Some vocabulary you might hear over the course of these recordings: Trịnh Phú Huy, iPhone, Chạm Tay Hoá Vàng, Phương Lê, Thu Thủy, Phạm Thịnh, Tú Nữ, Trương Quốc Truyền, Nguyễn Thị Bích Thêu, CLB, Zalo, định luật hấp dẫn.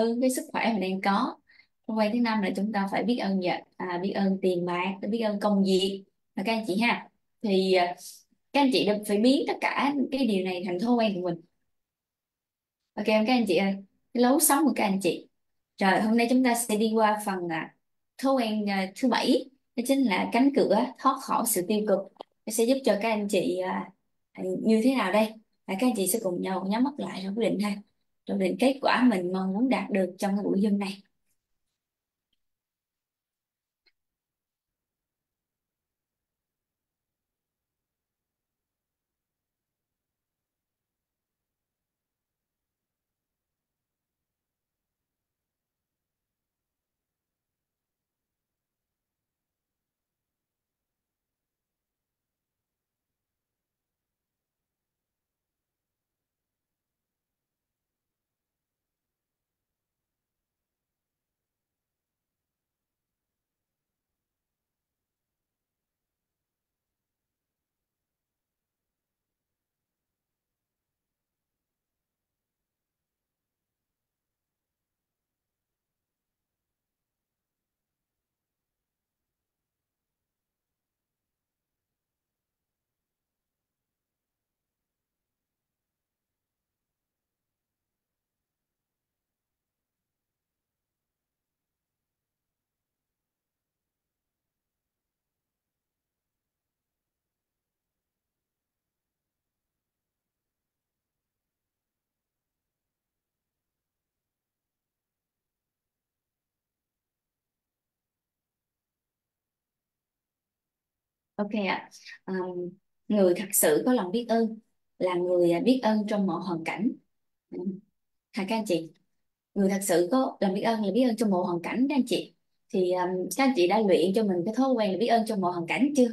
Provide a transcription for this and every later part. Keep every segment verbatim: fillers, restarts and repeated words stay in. ơn cái sức khỏe mình đang có. Quay thứ năm là chúng ta phải biết ơn vợ, à, biết ơn tiền bạc, biết ơn công việc các anh chị ha. Thì các anh chị đều phải biến tất cả cái điều này thành thói quen của mình. Ok các anh chị ơi, cái lối sống của các anh chị. Rồi hôm nay chúng ta sẽ đi qua phần à, thói quen à, thứ bảy, đó chính là cánh cửa thoát khỏi sự tiêu cực. Nó sẽ giúp cho các anh chị à, như thế nào đây? Và các anh chị sẽ cùng nhau nhắm mắt lại rồi quyết định ha, rồi định kết quả mình mong muốn đạt được trong cái buổi Zoom này. Ok ạ, à, người thật sự có lòng biết ơn là người biết ơn trong mọi hoàn cảnh. Thưa các anh chị, người thật sự có lòng biết ơn là biết ơn trong mọi hoàn cảnh các anh chị. Thì um, các anh chị đã luyện cho mình cái thói quen là biết ơn trong mọi hoàn cảnh chưa?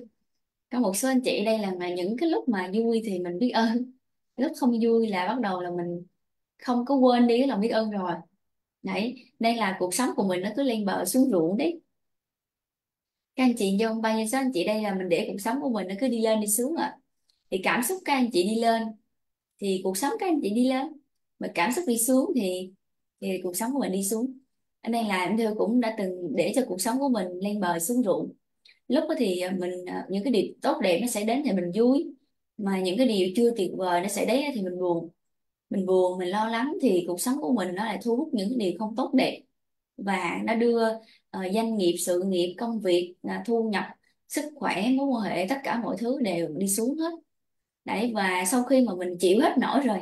Có một số anh chị đây là mà những cái lúc mà vui thì mình biết ơn, lúc không vui là bắt đầu là mình không có quên đi cái lòng biết ơn rồi. Đấy, đây là cuộc sống của mình nó cứ lên bờ xuống ruộng đấy. Các anh chị trong bao nhiêu số anh chị đây là mình để cuộc sống của mình nó cứ đi lên đi xuống ạ. Thì cảm xúc các anh chị đi lên thì cuộc sống các anh chị đi lên, mà cảm xúc đi xuống thì thì cuộc sống của mình đi xuống. Ở đây là em Thêu cũng đã từng để cho cuộc sống của mình lên bờ xuống ruộng. Lúc đó thì mình những cái điều tốt đẹp nó sẽ đến thì mình vui, mà những cái điều chưa tuyệt vời nó sẽ đến thì mình buồn. Mình buồn, mình lo lắng thì cuộc sống của mình nó lại thu hút những cái điều không tốt đẹp, và nó đưa uh, doanh nghiệp, sự nghiệp, công việc, uh, thu nhập, sức khỏe, mối quan hệ, tất cả mọi thứ đều đi xuống hết. Đấy, và sau khi mà mình chịu hết nổi rồi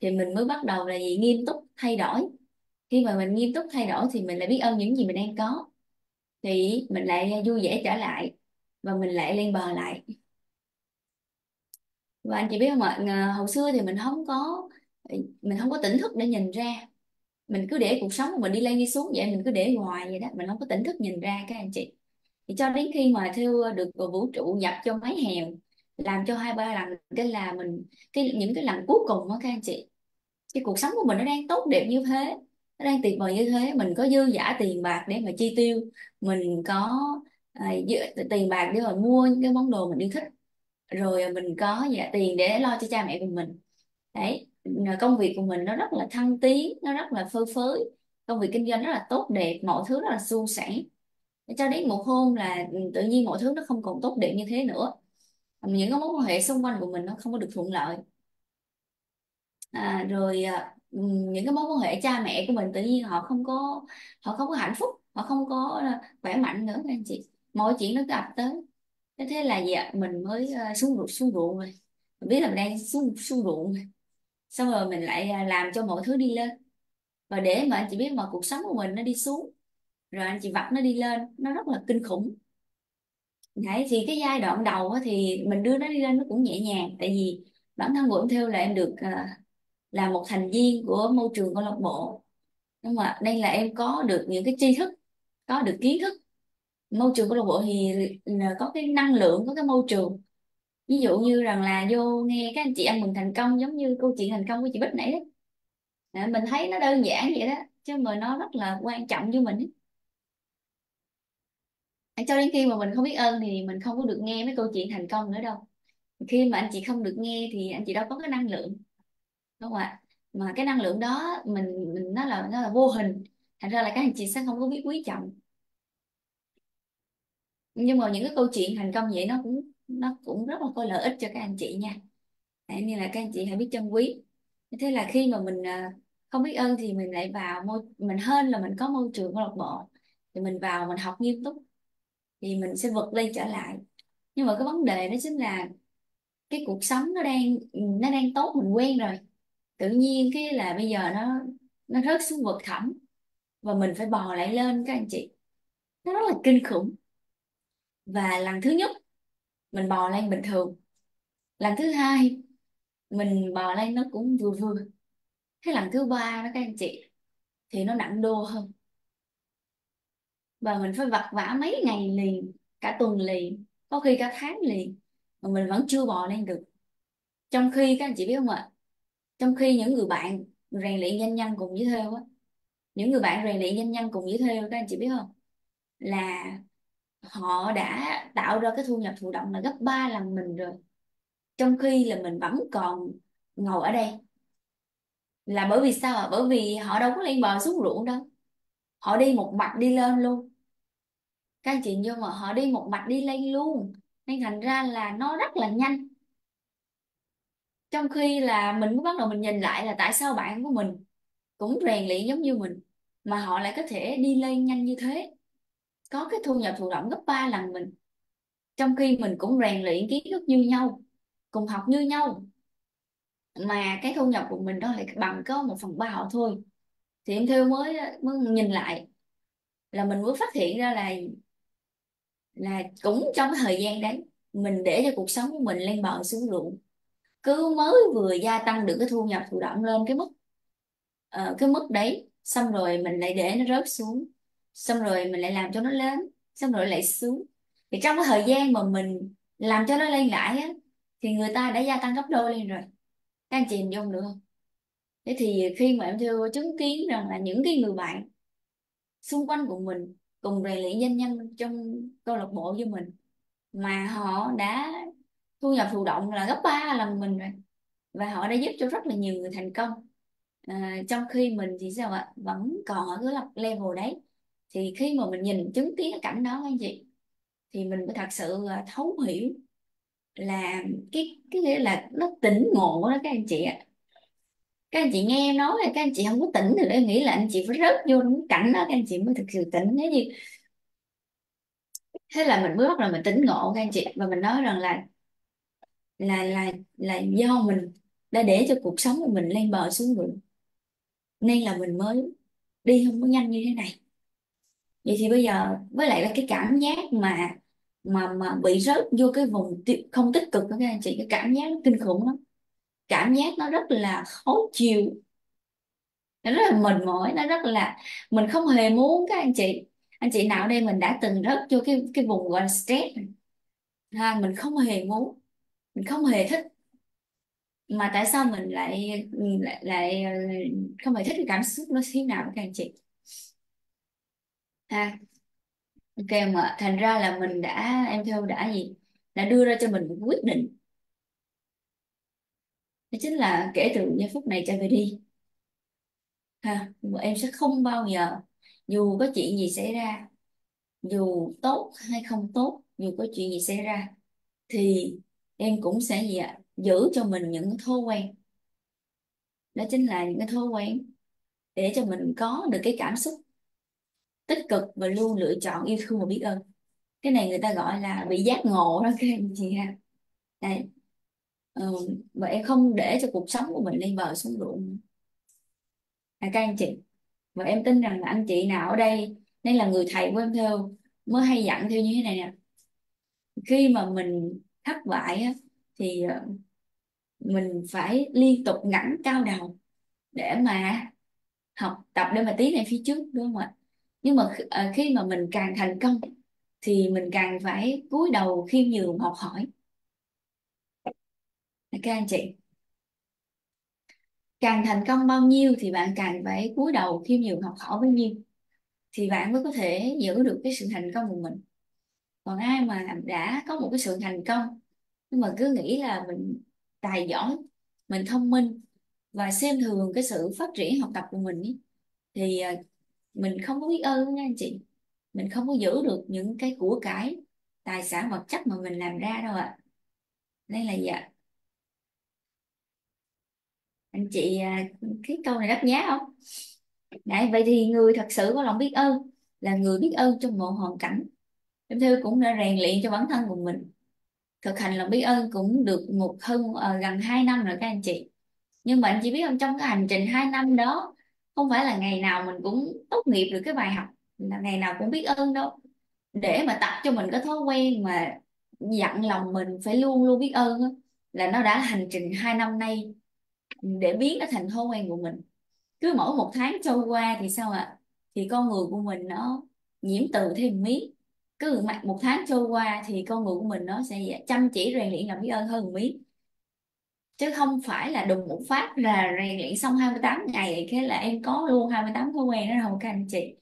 thì mình mới bắt đầu là gì? Nghiêm túc thay đổi. Khi mà mình nghiêm túc thay đổi thì mình lại biết ơn những gì mình đang có, thì mình lại vui vẻ trở lại và mình lại lên bờ lại. Và anh chị biết không ạ, hồi xưa thì mình không có mình không có tỉnh thức để nhìn ra, mình cứ để cuộc sống của mình đi lên đi xuống vậy, mình cứ để hoài vậy đó, mình không có tỉnh thức nhìn ra các anh chị. Thì cho đến khi mà Thêu được vũ trụ nhập cho máy hèo, làm cho hai ba lần cái là mình cái những cái lần cuối cùng đó các anh chị, cái cuộc sống của mình nó đang tốt đẹp như thế, nó đang tuyệt vời như thế, mình có dư giả tiền bạc để mà chi tiêu, mình có à, tiền bạc để mà mua những cái món đồ mình yêu thích, rồi mình có dạ, tiền để lo cho cha mẹ của mình. Đấy, công việc của mình nó rất là thăng tiến, nó rất là phơi phới, công việc kinh doanh rất là tốt đẹp, mọi thứ rất là suôn sẻ. Cho đến một hôm là tự nhiên mọi thứ nó không còn tốt đẹp như thế nữa, những cái mối quan hệ xung quanh của mình nó không có được thuận lợi, à, rồi những cái mối quan hệ cha mẹ của mình tự nhiên họ không có họ không có hạnh phúc, họ không có khỏe mạnh nữa anh chị, mọi chuyện nó gặp tới. Thế là gì ạ? Mình mới xuống ruộng xuống ruộng rồi, mình biết là mình đang xuống xuống ruộng rồi. Xong rồi mình lại làm cho mọi thứ đi lên, và để mà anh chị biết mà cuộc sống của mình nó đi xuống rồi anh chị vặt nó đi lên, nó rất là kinh khủng. Đấy, thì cái giai đoạn đầu thì mình đưa nó đi lên nó cũng nhẹ nhàng, tại vì bản thân của em Thêu là em được là một thành viên của môi trường câu lạc bộ, nhưng mà đây là em có được những cái tri thức, có được kiến thức. Môi trường câu lạc bộ thì có cái năng lượng, có cái môi trường. Ví dụ như rằng là vô nghe các anh chị ăn mừng thành công, giống như câu chuyện thành công của chị Bích nãy đấy. À, mình thấy nó đơn giản vậy đó, chứ mà nó rất là quan trọng với mình ấy. À, cho đến khi mà mình không biết ơn thì mình không có được nghe mấy câu chuyện thành công nữa đâu. Khi mà anh chị không được nghe thì anh chị đâu có cái năng lượng, đúng không ạ? mà cái năng lượng đó mình mình nó là nó là vô hình, thành ra là các anh chị sẽ không có biết quý trọng. Nhưng mà những cái câu chuyện thành công vậy nó cũng nó cũng rất là có lợi ích cho các anh chị nha. Đấy, nên là các anh chị hãy biết trân quý. Thế là khi mà mình không biết ơn thì mình lại vào môi mình hên là mình có môi trường câu lạc bộ, thì mình vào mình học nghiêm túc thì mình sẽ vượt lên trở lại. Nhưng mà cái vấn đề đó chính là cái cuộc sống nó đang nó đang tốt, mình quen rồi, tự nhiên cái là bây giờ nó nó rớt xuống vực thẳm và mình phải bò lại lên các anh chị, nó rất là kinh khủng. Và lần thứ nhất mình bò lên bình thường, lần thứ hai mình bò lên nó cũng vừa vừa, thế lần thứ ba đó các anh chị thì nó nặng đô hơn, và mình phải vật vã mấy ngày liền, cả tuần liền, có khi cả tháng liền mà mình vẫn chưa bò lên được. Trong khi các anh chị biết không ạ, trong khi những người bạn rèn luyện doanh nhân cùng với Thêu á, những người bạn rèn luyện doanh nhân cùng với Thêu các anh chị biết không, là họ đã tạo ra cái thu nhập thụ động là gấp ba lần mình rồi, trong khi là mình vẫn còn ngồi ở đây. Là bởi vì sao ạ? Bởi vì họ đâu có lên bờ xuống ruộng đâu, họ đi một mạch đi lên luôn các anh chị, nhưng mà họ đi một mạch đi lên luôn, nên thành ra là nó rất là nhanh. Trong khi là mình mới bắt đầu mình nhìn lại là tại sao bạn của mình cũng rèn luyện giống như mình mà họ lại có thể đi lên nhanh như thế, có cái thu nhập thụ động gấp ba lần mình, trong khi mình cũng rèn luyện kiến thức như nhau, cùng học như nhau, mà cái thu nhập của mình đó lại bằng có một phần ba họ thôi. Thì em Thêu mới mới nhìn lại là mình mới phát hiện ra là là cũng trong thời gian đấy mình để cho cuộc sống của mình lên bờ xuống ruộng, cứ mới vừa gia tăng được cái thu nhập thụ động lên cái mức uh, cái mức đấy, xong rồi mình lại để nó rớt xuống, xong rồi mình lại làm cho nó lên, xong rồi lại xuống. Thì trong cái thời gian mà mình làm cho nó lên lại á, thì người ta đã gia tăng gấp đôi lên rồi, các anh chị hình dung được không? Thế thì khi mà em Thêu chứng kiến rằng là những cái người bạn xung quanh của mình cùng rèn luyện doanh nhân trong câu lạc bộ với mình mà họ đã thu nhập thụ động là gấp ba lần mình rồi, và họ đã giúp cho rất là nhiều người thành công, à, trong khi mình thì sao ạ, vẫn còn ở cái level đấy. Thì khi mà mình nhìn chứng kiến cái cảnh đó các anh chị, thì mình mới thật sự thấu hiểu là cái cái nghĩa là nó tỉnh ngộ đó các anh chị ạ. Các anh chị nghe em nói là các anh chị không có tỉnh được, em nghĩ là anh chị phải rớt vô cái cảnh đó các anh chị mới thực sự tỉnh. Thế gì thế là mình mới bắt đầu mình tỉnh ngộ các anh chị, và mình nói rằng là là là là do mình đã để cho cuộc sống của mình lên bờ xuống ruộng, nên là mình mới đi không có nhanh như thế này. Vậy thì bây giờ với lại là cái cảm giác mà mà mà bị rớt vô cái vùng không tích cực đó các anh chị, cái cảm giác nó kinh khủng lắm, cảm giác nó rất là khó chịu, nó rất là mệt mỏi, nó rất là mình không hề muốn. Các anh chị anh chị nào đây mình đã từng rớt vô cái cái vùng gọi là stress ha, mình không hề muốn, mình không hề thích, mà tại sao mình lại lại, lại không hề thích cái cảm xúc nó thế nào các anh chị ha. Ok mà thành ra là mình đã em Thêu đã gì đã đưa ra cho mình một quyết định, đó chính là kể từ giây phút này trở về đi ha, em sẽ không bao giờ, dù có chuyện gì xảy ra, dù tốt hay không tốt, dù có chuyện gì xảy ra thì em cũng sẽ gì ạ, giữ cho mình những thói quen, đó chính là những cái thói quen để cho mình có được cái cảm xúc tích cực và luôn lựa chọn yêu thương và biết ơn. Cái này người ta gọi là bị giác ngộ đó các anh chị ha. Đấy. Ừ, và em không để cho cuộc sống của mình lên bờ xuống ruộng à, các anh chị. Và em tin rằng là anh chị nào ở đây đây là người thầy của em Thêu, mới hay dặn Thêu như thế này nè: khi mà mình thất bại á, thì mình phải liên tục ngẩng cao đầu để mà học tập, để mà tiến lên phía trước, đúng không ạ? Nhưng mà khi mà mình càng thành công thì mình càng phải cúi đầu khiêm nhường học hỏi. Các anh chị, càng thành công bao nhiêu thì bạn càng phải cúi đầu khiêm nhường học hỏi bấy nhiêu, thì bạn mới có thể giữ được cái sự thành công của mình. Còn ai mà đã có một cái sự thành công nhưng mà cứ nghĩ là mình tài giỏi, mình thông minh, và xem thường cái sự phát triển học tập của mình ý, thì mình không có biết ơn nha anh chị, mình không có giữ được những cái của cải tài sản vật chất mà mình làm ra đâu ạ. À. Đây là dạ anh chị, cái câu này đắt nhá không? Đấy, vậy thì người thật sự có lòng biết ơn là người biết ơn trong mọi hoàn cảnh. Em Thư cũng đã rèn luyện cho bản thân của mình thực hành lòng biết ơn cũng được một hơn uh, gần hai năm rồi các anh chị. Nhưng mà anh chị biết không, trong cái hành trình hai năm đó không phải là ngày nào mình cũng tốt nghiệp được cái bài học, là ngày nào cũng biết ơn đâu. Để mà tập cho mình cái thói quen mà dặn lòng mình phải luôn luôn biết ơn đó, là nó đã hành trình hai năm nay để biến nó thành thói quen của mình. Cứ mỗi một tháng trôi qua thì sao ạ? À? Thì con người của mình nó nhiễm từ thêm miếng. Cứ một tháng trôi qua thì con người của mình nó sẽ chăm chỉ rèn luyện lòng biết ơn hơn một miếng. Chứ không phải là đùng một phát là rèn luyện xong hai mươi tám ngày thế là em có luôn hai mươi tám thói quen đó đâu các anh chị.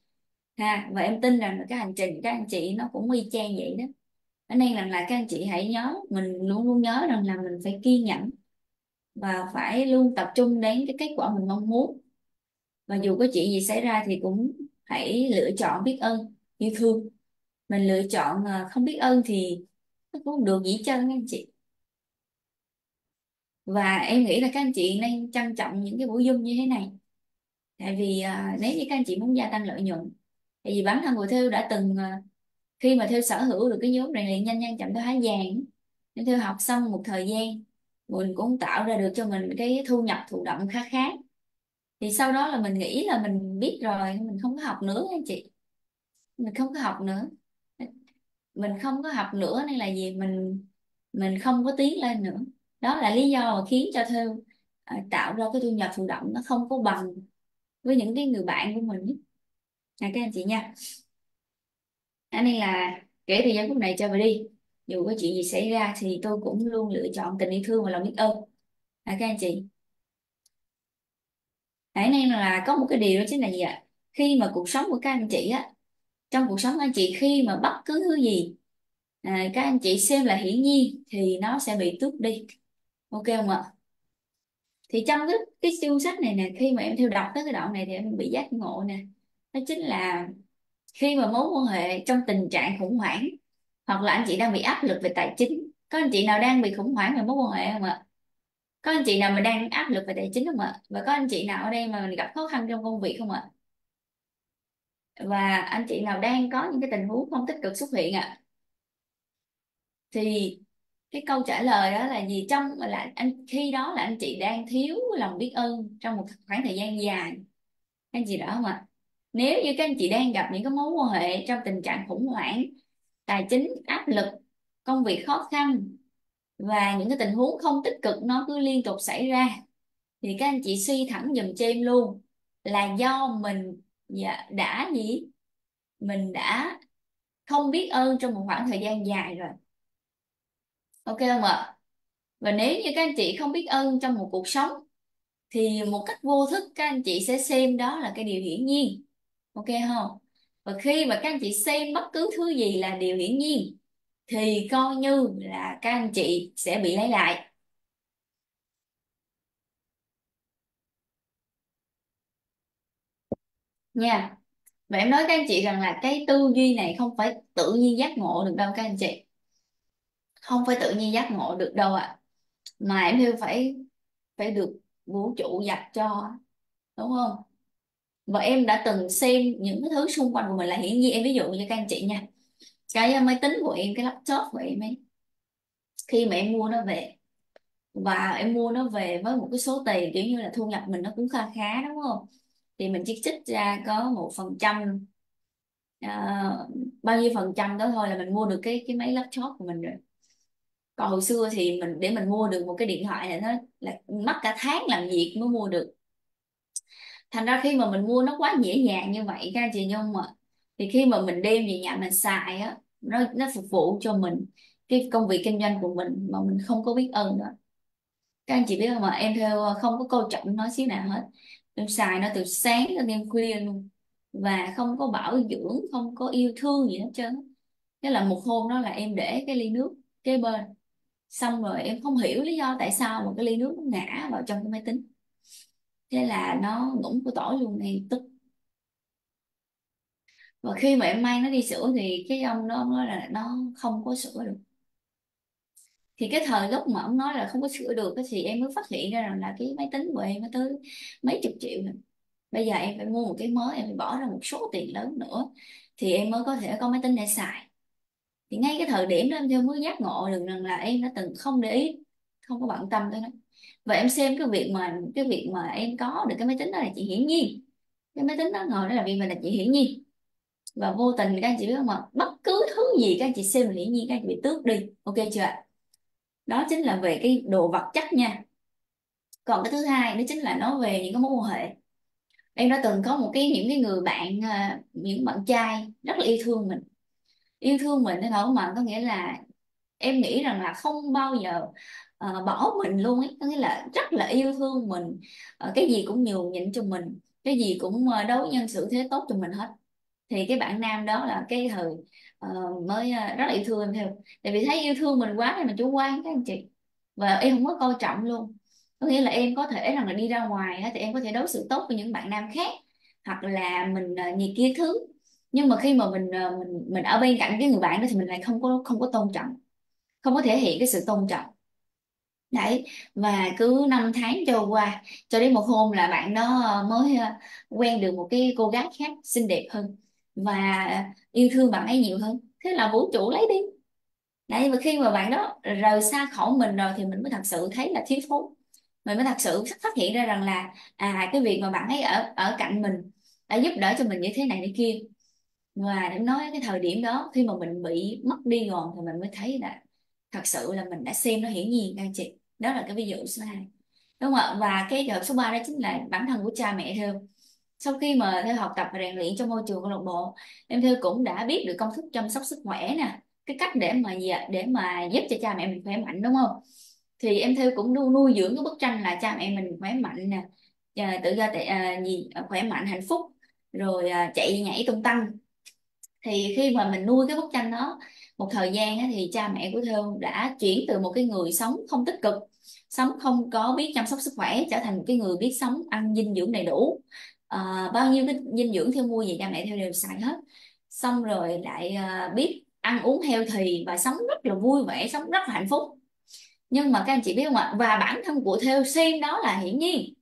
Ha, và em tin rằng là cái hành trình các anh chị nó cũng y chang vậy đó. Cho nên rằng là các anh chị hãy nhớ, mình luôn luôn nhớ rằng là mình phải kiên nhẫn và phải luôn tập trung đến cái kết quả mình mong muốn. Và dù có chuyện gì xảy ra thì cũng hãy lựa chọn biết ơn, yêu thương. Mình lựa chọn không biết ơn thì nó cũng không được gì chân anh chị. Và em nghĩ là các anh chị nên trân trọng những cái buổi Zoom như thế này. Tại vì nếu như các anh chị muốn gia tăng lợi nhuận, tại vì bản thân của Thêu đã từng, khi mà Thêu sở hữu được cái nhóm rèn luyện nhanh nhanh chậm tới hái vàng, nên Thêu học xong một thời gian mình cũng tạo ra được cho mình cái thu nhập thụ động khá khá. Thì sau đó là mình nghĩ là mình biết rồi, mình không có học nữa anh chị. Mình không có học nữa. Mình không có học nữa nên là gì? Mình mình không có tiến lên nữa. Đó là lý do mà khiến cho Thêu uh, tạo ra cái thu nhập thụ động nó không có bằng với những cái người bạn của mình. À, các anh chị nha. Cho nên là kể từ giây phút này cho về đi, dù có chuyện gì xảy ra thì tôi cũng luôn lựa chọn tình yêu thương và lòng biết ơn. À, các anh chị. Đấy, nên là có một cái điều đó chính là gì ạ? Khi mà cuộc sống của các anh chị á, trong cuộc sống các anh chị khi mà bất cứ thứ gì à, các anh chị xem là hiển nhiên thì nó sẽ bị tước đi. Ok không ạ? Thì trong cái, cái siêu sách này nè, khi mà em theo đọc tới cái đoạn này thì em bị giác ngộ nè. Đó chính là khi mà mối quan hệ trong tình trạng khủng hoảng, hoặc là anh chị đang bị áp lực về tài chính. Có anh chị nào đang bị khủng hoảng về mối quan hệ không ạ? Có anh chị nào mà đang áp lực về tài chính không ạ? Và có anh chị nào ở đây mà mình gặp khó khăn trong công việc không ạ? Và anh chị nào đang có những cái tình huống không tích cực xuất hiện ạ? Thì cái câu trả lời đó là gì? Trong là anh khi đó là anh chị đang thiếu lòng biết ơn trong một khoảng thời gian dài. Anh chị rõ không ạ? Nếu như các anh chị đang gặp những cái mối quan hệ trong tình trạng khủng hoảng, tài chính áp lực, công việc khó khăn và những cái tình huống không tích cực nó cứ liên tục xảy ra, thì các anh chị suy thẳng dùm cho em luôn là do mình đã gì? Mình đã không biết ơn trong một khoảng thời gian dài rồi. Ok không ạ? Và nếu như các anh chị không biết ơn trong một cuộc sống thì một cách vô thức các anh chị sẽ xem đó là cái điều hiển nhiên. Ok không? Và khi mà các anh chị xem bất cứ thứ gì là điều hiển nhiên thì coi như là các anh chị sẽ bị lấy lại. Nha. Và em nói các anh chị rằng là cái tư duy này không phải tự nhiên giác ngộ được đâu các anh chị. Không phải tự nhiên giác ngộ được đâu ạ. À. Mà em hiểu phải phải được vũ trụ dạy cho. Đúng không? Và em đã từng xem những cái thứ xung quanh của mình là hiển nhiên. Em ví dụ như các anh chị nha. Cái máy tính của em, cái laptop của em ấy, khi mà em mua nó về, và em mua nó về với một cái số tiền kiểu như là thu nhập mình nó cũng khá khá đúng không? Thì mình chỉ trích ra có một phần trăm uh, bao nhiêu phần trăm đó thôi là mình mua được cái cái máy laptop của mình rồi. Còn hồi xưa thì mình để mình mua được một cái điện thoại này nó là mất cả tháng làm việc mới mua được. Thành ra khi mà mình mua nó quá dễ dàng như vậy các anh chị nhung ạ, thì khi mà mình đem về nhà mình xài á, nó nó phục vụ cho mình cái công việc kinh doanh của mình mà mình không có biết ơn đó. Các anh chị biết không ạ? Em theo không có coi trọng nó xíu nào hết. Em xài nó từ sáng đến đêm khuya luôn và không có bảo dưỡng, không có yêu thương gì hết trơn. Thế là một hôm đó là em để cái ly nước kế bên, xong rồi em không hiểu lý do tại sao mà cái ly nước nó ngã vào trong cái máy tính. Thế là nó ngủm của tỏi luôn ngay tức. Và khi mà em mang nó đi sửa thì cái ông đó ông nói là nó không có sửa được. Thì cái thời lúc mà ông nói là không có sửa được thì em mới phát hiện ra rằng là cái máy tính của em nó tới mấy chục triệu rồi. Bây giờ em phải mua một cái mới, em phải bỏ ra một số tiền lớn nữa thì em mới có thể có máy tính để xài. Thì ngay cái thời điểm đó em theo mới giác ngộ được rằng là em đã từng không để ý, không có bận tâm tới nó. Và em xem cái việc mà cái việc mà em có được cái máy tính đó là chuyện hiển nhiên, cái máy tính đó ngồi đó là vì mình là chuyện hiển nhiên. Và vô tình các anh chị biết không ạ, bất cứ thứ gì các anh chị xem là hiển nhiên các anh chị bị tước đi, ok chưa ạ? Đó chính là về cái đồ vật chất nha. Còn cái thứ hai đó chính là nói về những cái mối quan hệ. Em đã từng có một cái những cái người bạn, những bạn trai rất là yêu thương mình, yêu thương mình thế thôi mà, có nghĩa là em nghĩ rằng là không bao giờ uh, bỏ mình luôn ấy, có nghĩa là rất là yêu thương mình, uh, cái gì cũng nhường nhịn cho mình, cái gì cũng uh, đối nhân xử thế tốt cho mình hết. Thì cái bạn nam đó là cái thời uh, mới uh, rất là yêu thương em theo, tại vì thấy yêu thương mình quá nên mình chủ quan các anh chị, và em không có coi trọng luôn. Có nghĩa là em có thể rằng là đi ra ngoài thì em có thể đối xử tốt với những bạn nam khác, hoặc là mình uh, nhiều kia thứ, nhưng mà khi mà mình uh, mình mình ở bên cạnh cái người bạn đó thì mình lại không có không có tôn trọng, không có thể hiện cái sự tôn trọng đấy. Và cứ năm tháng trôi qua cho đến một hôm là bạn đó mới quen được một cái cô gái khác xinh đẹp hơn và yêu thương bạn ấy nhiều hơn, thế là vũ trụ lấy đi đấy. Và khi mà bạn đó rời xa khỏi mình rồi thì mình mới thật sự thấy là thiếu thốn, mình mới thật sự phát hiện ra rằng là à, cái việc mà bạn ấy ở ở cạnh mình đã giúp đỡ cho mình như thế này thế kia. Và để nói cái thời điểm đó khi mà mình bị mất đi rồi thì mình mới thấy là thật sự là mình đã xem nó hiển nhiên các anh chị. Đó là cái ví dụ số hai, đúng không ạ? Và cái trường hợp số ba đó chính là bản thân của cha mẹ Thêu. Sau khi mà Thêu học tập và rèn luyện trong môi trường câu lạc bộ, em Thêu cũng đã biết được công thức chăm sóc sức khỏe nè, cái cách để mà gì ạ, để mà giúp cho cha mẹ mình khỏe mạnh, đúng không? Thì em Thêu cũng nuôi, nuôi dưỡng cái bức tranh là cha mẹ mình khỏe mạnh nè, tự do tệ, à, gì khỏe mạnh hạnh phúc, rồi à, chạy nhảy tung tăng. Thì khi mà mình nuôi cái bức tranh đó một thời gian á, thì cha mẹ của Thêu đã chuyển từ một cái người sống không tích cực, sống không có biết chăm sóc sức khỏe, trở thành một cái người biết sống, ăn dinh dưỡng đầy đủ. À, bao nhiêu cái dinh dưỡng Thêu mua về cha mẹ Thêu đều xài hết. Xong rồi lại à, biết ăn uống healthy và sống rất là vui vẻ, sống rất là hạnh phúc. Nhưng mà các anh chị biết không ạ? Và bản thân của Thêu xem đó là hiển nhiên.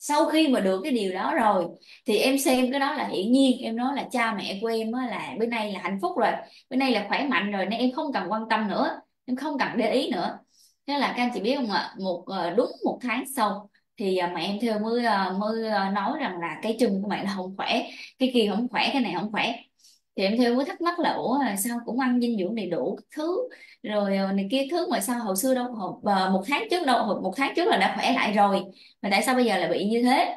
Sau khi mà được cái điều đó rồi thì em xem cái đó là hiển nhiên. Em nói là cha mẹ của em là bữa nay là hạnh phúc rồi, bữa nay là khỏe mạnh rồi, nên em không cần quan tâm nữa, em không cần để ý nữa. Thế là các anh chị biết không ạ, một đúng một tháng sau thì mẹ em Thêu mới mới nói rằng là cái chân của mẹ là không khỏe, cái kia không khỏe, cái này không khỏe. Thì em Thêu mới thắc mắc là ủa sao cũng ăn dinh dưỡng đầy đủ thứ rồi này kia thứ mà sao hồi xưa đâu hồi, một tháng trước đâu một tháng trước là đã khỏe lại rồi, mà tại sao bây giờ lại bị như thế?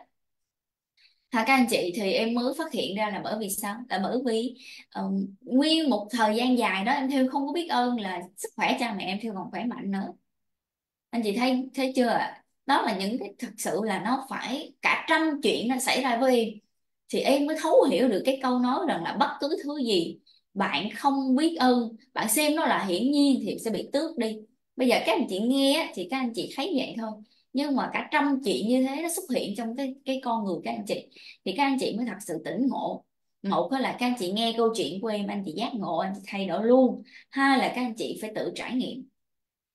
Thà các anh chị, thì em mới phát hiện ra là bởi vì sao? Là bởi vì um, nguyên một thời gian dài đó em Thêu không có biết ơn là sức khỏe cha mẹ em Thêu còn khỏe mạnh nữa. Anh chị thấy thấy chưa ạ? Đó là những cái thật sự là nó phải cả trăm chuyện nó xảy ra với em. Thì em mới thấu hiểu được cái câu nói rằng là bất cứ thứ gì bạn không biết ơn, bạn xem nó là hiển nhiên thì sẽ bị tước đi. Bây giờ các anh chị nghe thì các anh chị thấy vậy thôi, nhưng mà cả trăm chuyện như thế nó xuất hiện trong cái, cái con người các anh chị. Thì các anh chị mới thật sự tỉnh ngộ. Một là các anh chị nghe câu chuyện của em, anh chị giác ngộ, anh chị thay đổi luôn. Hai là các anh chị phải tự trải nghiệm.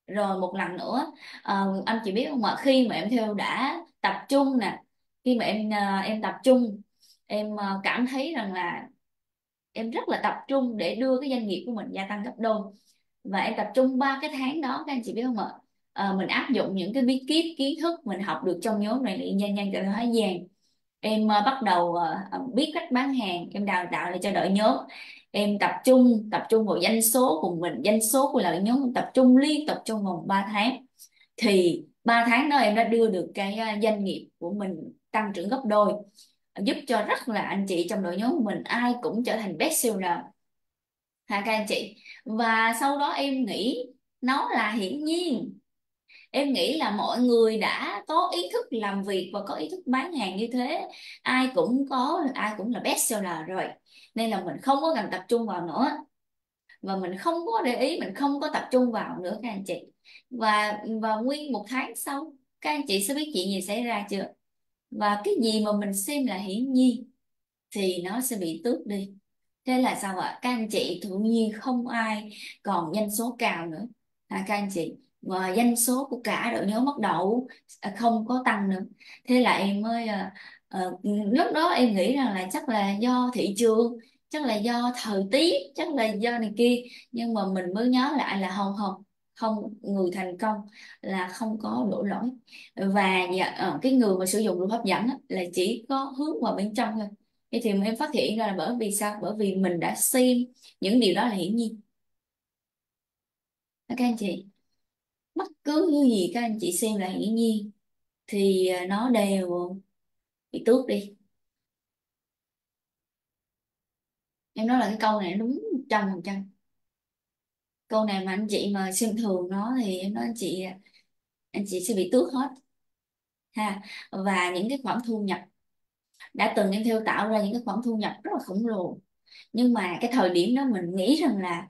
Rồi một lần nữa, uh, anh chị biết không ạ, khi mà em Thêu đã tập trung nè, khi mà em uh, em tập trung, em cảm thấy rằng là em rất là tập trung để đưa cái doanh nghiệp của mình gia tăng gấp đôi. Và em tập trung ba cái tháng đó các anh chị biết không ạ, à, mình áp dụng những cái bí kíp kiến thức mình học được trong nhóm này luyện doanh nhân tại Thái Giang. Em bắt đầu biết cách bán hàng, em đào tạo lại cho đội nhóm, em tập trung tập trung vào doanh số của mình, doanh số của lợi nhóm, tập trung liên tục trong vòng ba tháng. Thì ba tháng đó em đã đưa được cái doanh nghiệp của mình tăng trưởng gấp đôi, giúp cho rất là anh chị trong đội nhóm của mình ai cũng trở thành best seller hả các anh chị. Và sau đó em nghĩ nó là hiển nhiên, em nghĩ là mọi người đã có ý thức làm việc và có ý thức bán hàng như thế, ai cũng có ai cũng là best seller rồi, nên là mình không có cần tập trung vào nữa, và mình không có để ý, mình không có tập trung vào nữa các anh chị. Và và nguyên một tháng sau các anh chị sẽ biết chuyện gì xảy ra chưa? Và cái gì mà mình xem là hiển nhiên thì nó sẽ bị tước đi. Thế là sao ạ? Các anh chị tự nhiên không ai còn doanh số cao nữa. À, các anh chị, và doanh số của cả đội nhóm bắt đầu không có tăng nữa. Thế là em mới, à, à, lúc đó em nghĩ rằng là chắc là do thị trường, chắc là do thời tiết, chắc là do này kia. Nhưng mà mình mới nhớ lại là không không. Không, người thành công là không có đổ lỗi. Và dạ, cái người mà sử dụng luật hấp dẫn là chỉ có hướng vào bên trong thôi. Thế thì em phát hiện ra là bởi vì sao? Bởi vì mình đã xem những điều đó là hiển nhiên. Các anh chị, bất cứ như gì các anh chị xem là hiển nhiên thì nó đều bị tước đi. Em nói là cái câu này đúng một trăm phần trăm. Câu này mà anh chị mà xem thường nó thì em nói anh chị anh chị sẽ bị tước hết ha. Và những cái khoản thu nhập đã từng em theo tạo ra những cái khoản thu nhập rất là khổng lồ, nhưng mà cái thời điểm đó mình nghĩ rằng là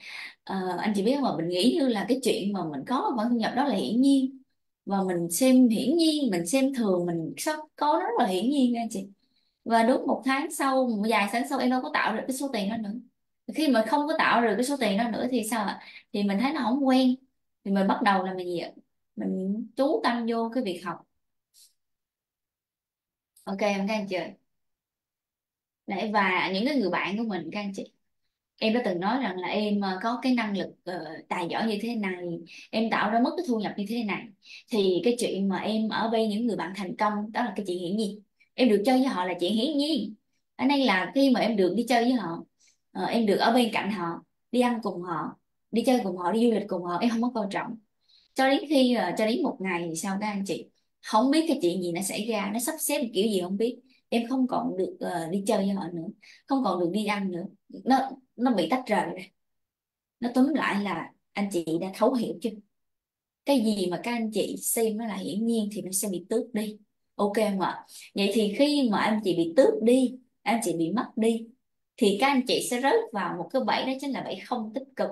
uh, anh chị biết mà mình nghĩ như là cái chuyện mà mình có khoản thu nhập đó là hiển nhiên, và mình xem hiển nhiên, mình xem thường, mình sắp có rất là hiển nhiên anh chị. Và đúng một tháng sau, một vài tháng sau em đâu có tạo được cái số tiền đó nữa. Khi mà không có tạo được cái số tiền đó nữa thì sao ạ? Thì mình thấy nó không quen, thì mình bắt đầu là mình gì ạ? Mình chú tâm vô cái việc học. Ok em, các anh chị. Đấy, và những cái người bạn của mình, các anh chị, em đã từng nói rằng là em có cái năng lực uh, tài giỏi như thế này, em tạo ra mức cái thu nhập như thế này, thì cái chuyện mà em ở bên những người bạn thành công đó là cái chuyện hiển nhiên, em được chơi với họ là chuyện hiển nhiên. Ở đây là khi mà em được đi chơi với họ, Ờ, em được ở bên cạnh họ, đi ăn cùng họ, đi chơi cùng họ, đi du lịch cùng họ, em không có coi trọng. Cho đến khi uh, cho đến một ngày thì sao các anh chị, không biết cái chuyện gì nó xảy ra, nó sắp xếp kiểu gì không biết, em không còn được uh, đi chơi với họ nữa, không còn được đi ăn nữa, nó nó bị tách rời rồi. Nó tóm lại là anh chị đã thấu hiểu chưa? Cái gì mà các anh chị xem nó là hiển nhiên thì nó sẽ bị tước đi. Ok em ạ. Vậy thì khi mà anh chị bị tước đi, anh chị bị mất đi, thì các anh chị sẽ rớt vào một cái bẫy, đó chính là bẫy không tích cực.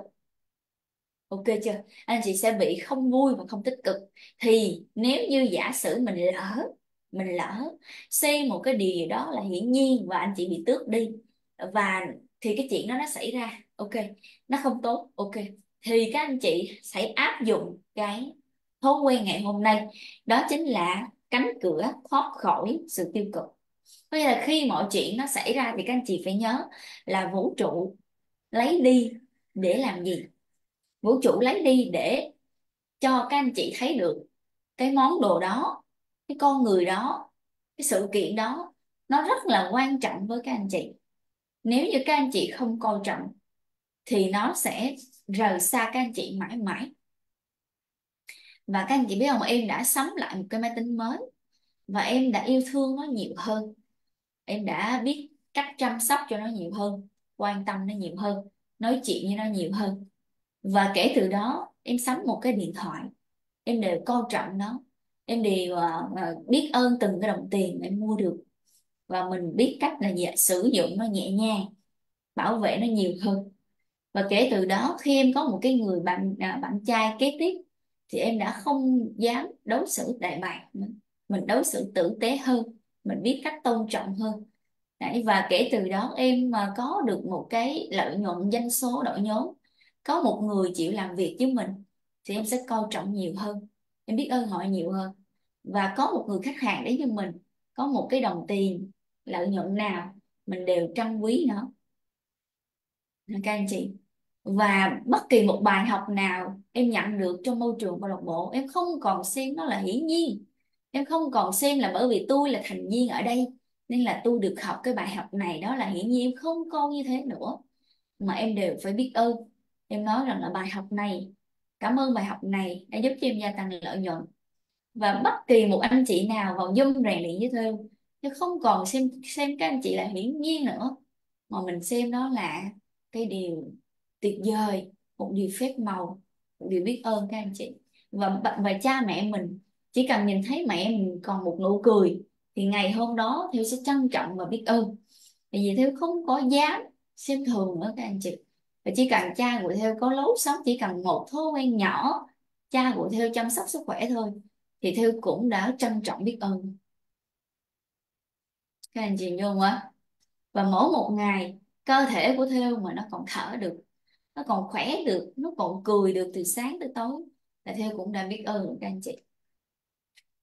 Ok chưa? Anh chị sẽ bị không vui và không tích cực. Thì nếu như giả sử mình lỡ, mình lỡ xem một cái điều gì đó là hiển nhiên và anh chị bị tước đi, và thì cái chuyện đó nó xảy ra, ok, nó không tốt, ok, thì các anh chị sẽ áp dụng cái thói quen ngày hôm nay, đó chính là cánh cửa thoát khỏi sự tiêu cực. Bây giờ khi mọi chuyện nó xảy ra thì các anh chị phải nhớ là vũ trụ lấy đi để làm gì? Vũ trụ lấy đi để cho các anh chị thấy được cái món đồ đó, cái con người đó, cái sự kiện đó nó rất là quan trọng với các anh chị. Nếu như các anh chị không coi trọng thì nó sẽ rời xa các anh chị mãi mãi. Và các anh chị biết không, em đã sắm lại một cái máy tính mới và em đã yêu thương nó nhiều hơn, em đã biết cách chăm sóc cho nó nhiều hơn, quan tâm nó nhiều hơn, nói chuyện với nó nhiều hơn. Và kể từ đó em sắm một cái điện thoại, em đều coi trọng nó, em đều uh, biết ơn từng cái đồng tiền em mua được, và mình biết cách là gì? Sử dụng nó nhẹ nhàng, bảo vệ nó nhiều hơn. Và kể từ đó khi em có một cái người bạn bạn trai kế tiếp thì em đã không dám đối xử đại bại nữa, mình đối xử tử tế hơn, mình biết cách tôn trọng hơn. Đấy, và kể từ đó em mà có được một cái lợi nhuận doanh số đội nhóm, có một người chịu làm việc với mình thì em sẽ coi trọng nhiều hơn, em biết ơn họ nhiều hơn. Và có một người khách hàng đến với mình, có một cái đồng tiền lợi nhuận nào mình đều trân quý nó, các anh chị. Và bất kỳ một bài học nào em nhận được trong môi trường câu lạc bộ, em không còn xem nó là hiển nhiên, em không còn xem là bởi vì tôi là thành viên ở đây nên là tôi được học cái bài học này đó là hiển nhiên, em không coi như thế nữa, mà em đều phải biết ơn. Em nói rằng là bài học này, cảm ơn bài học này đã giúp cho em gia tăng lợi nhuận. Và bất kỳ một anh chị nào vào Zoom rèn luyện với Thêu, chứ không còn xem xem các anh chị là hiển nhiên nữa, mà mình xem đó là cái điều tuyệt vời, một điều phép màu, một điều biết ơn các anh chị. Và và cha mẹ mình, chỉ cần nhìn thấy mẹ mình còn một nụ cười thì ngày hôm đó Thêu sẽ trân trọng và biết ơn. Tại vì Thêu không có dám xem thường nữa các anh chị. Và chỉ cần cha của Thêu có lối sống, chỉ cần một thói quen nhỏ cha của Thêu chăm sóc sức khỏe thôi, thì Thêu cũng đã trân trọng biết ơn. Các anh chị Nhung á, và mỗi một ngày cơ thể của Thêu mà nó còn thở được, nó còn khỏe được, nó còn cười được từ sáng tới tối là Thêu cũng đã biết ơn các anh chị.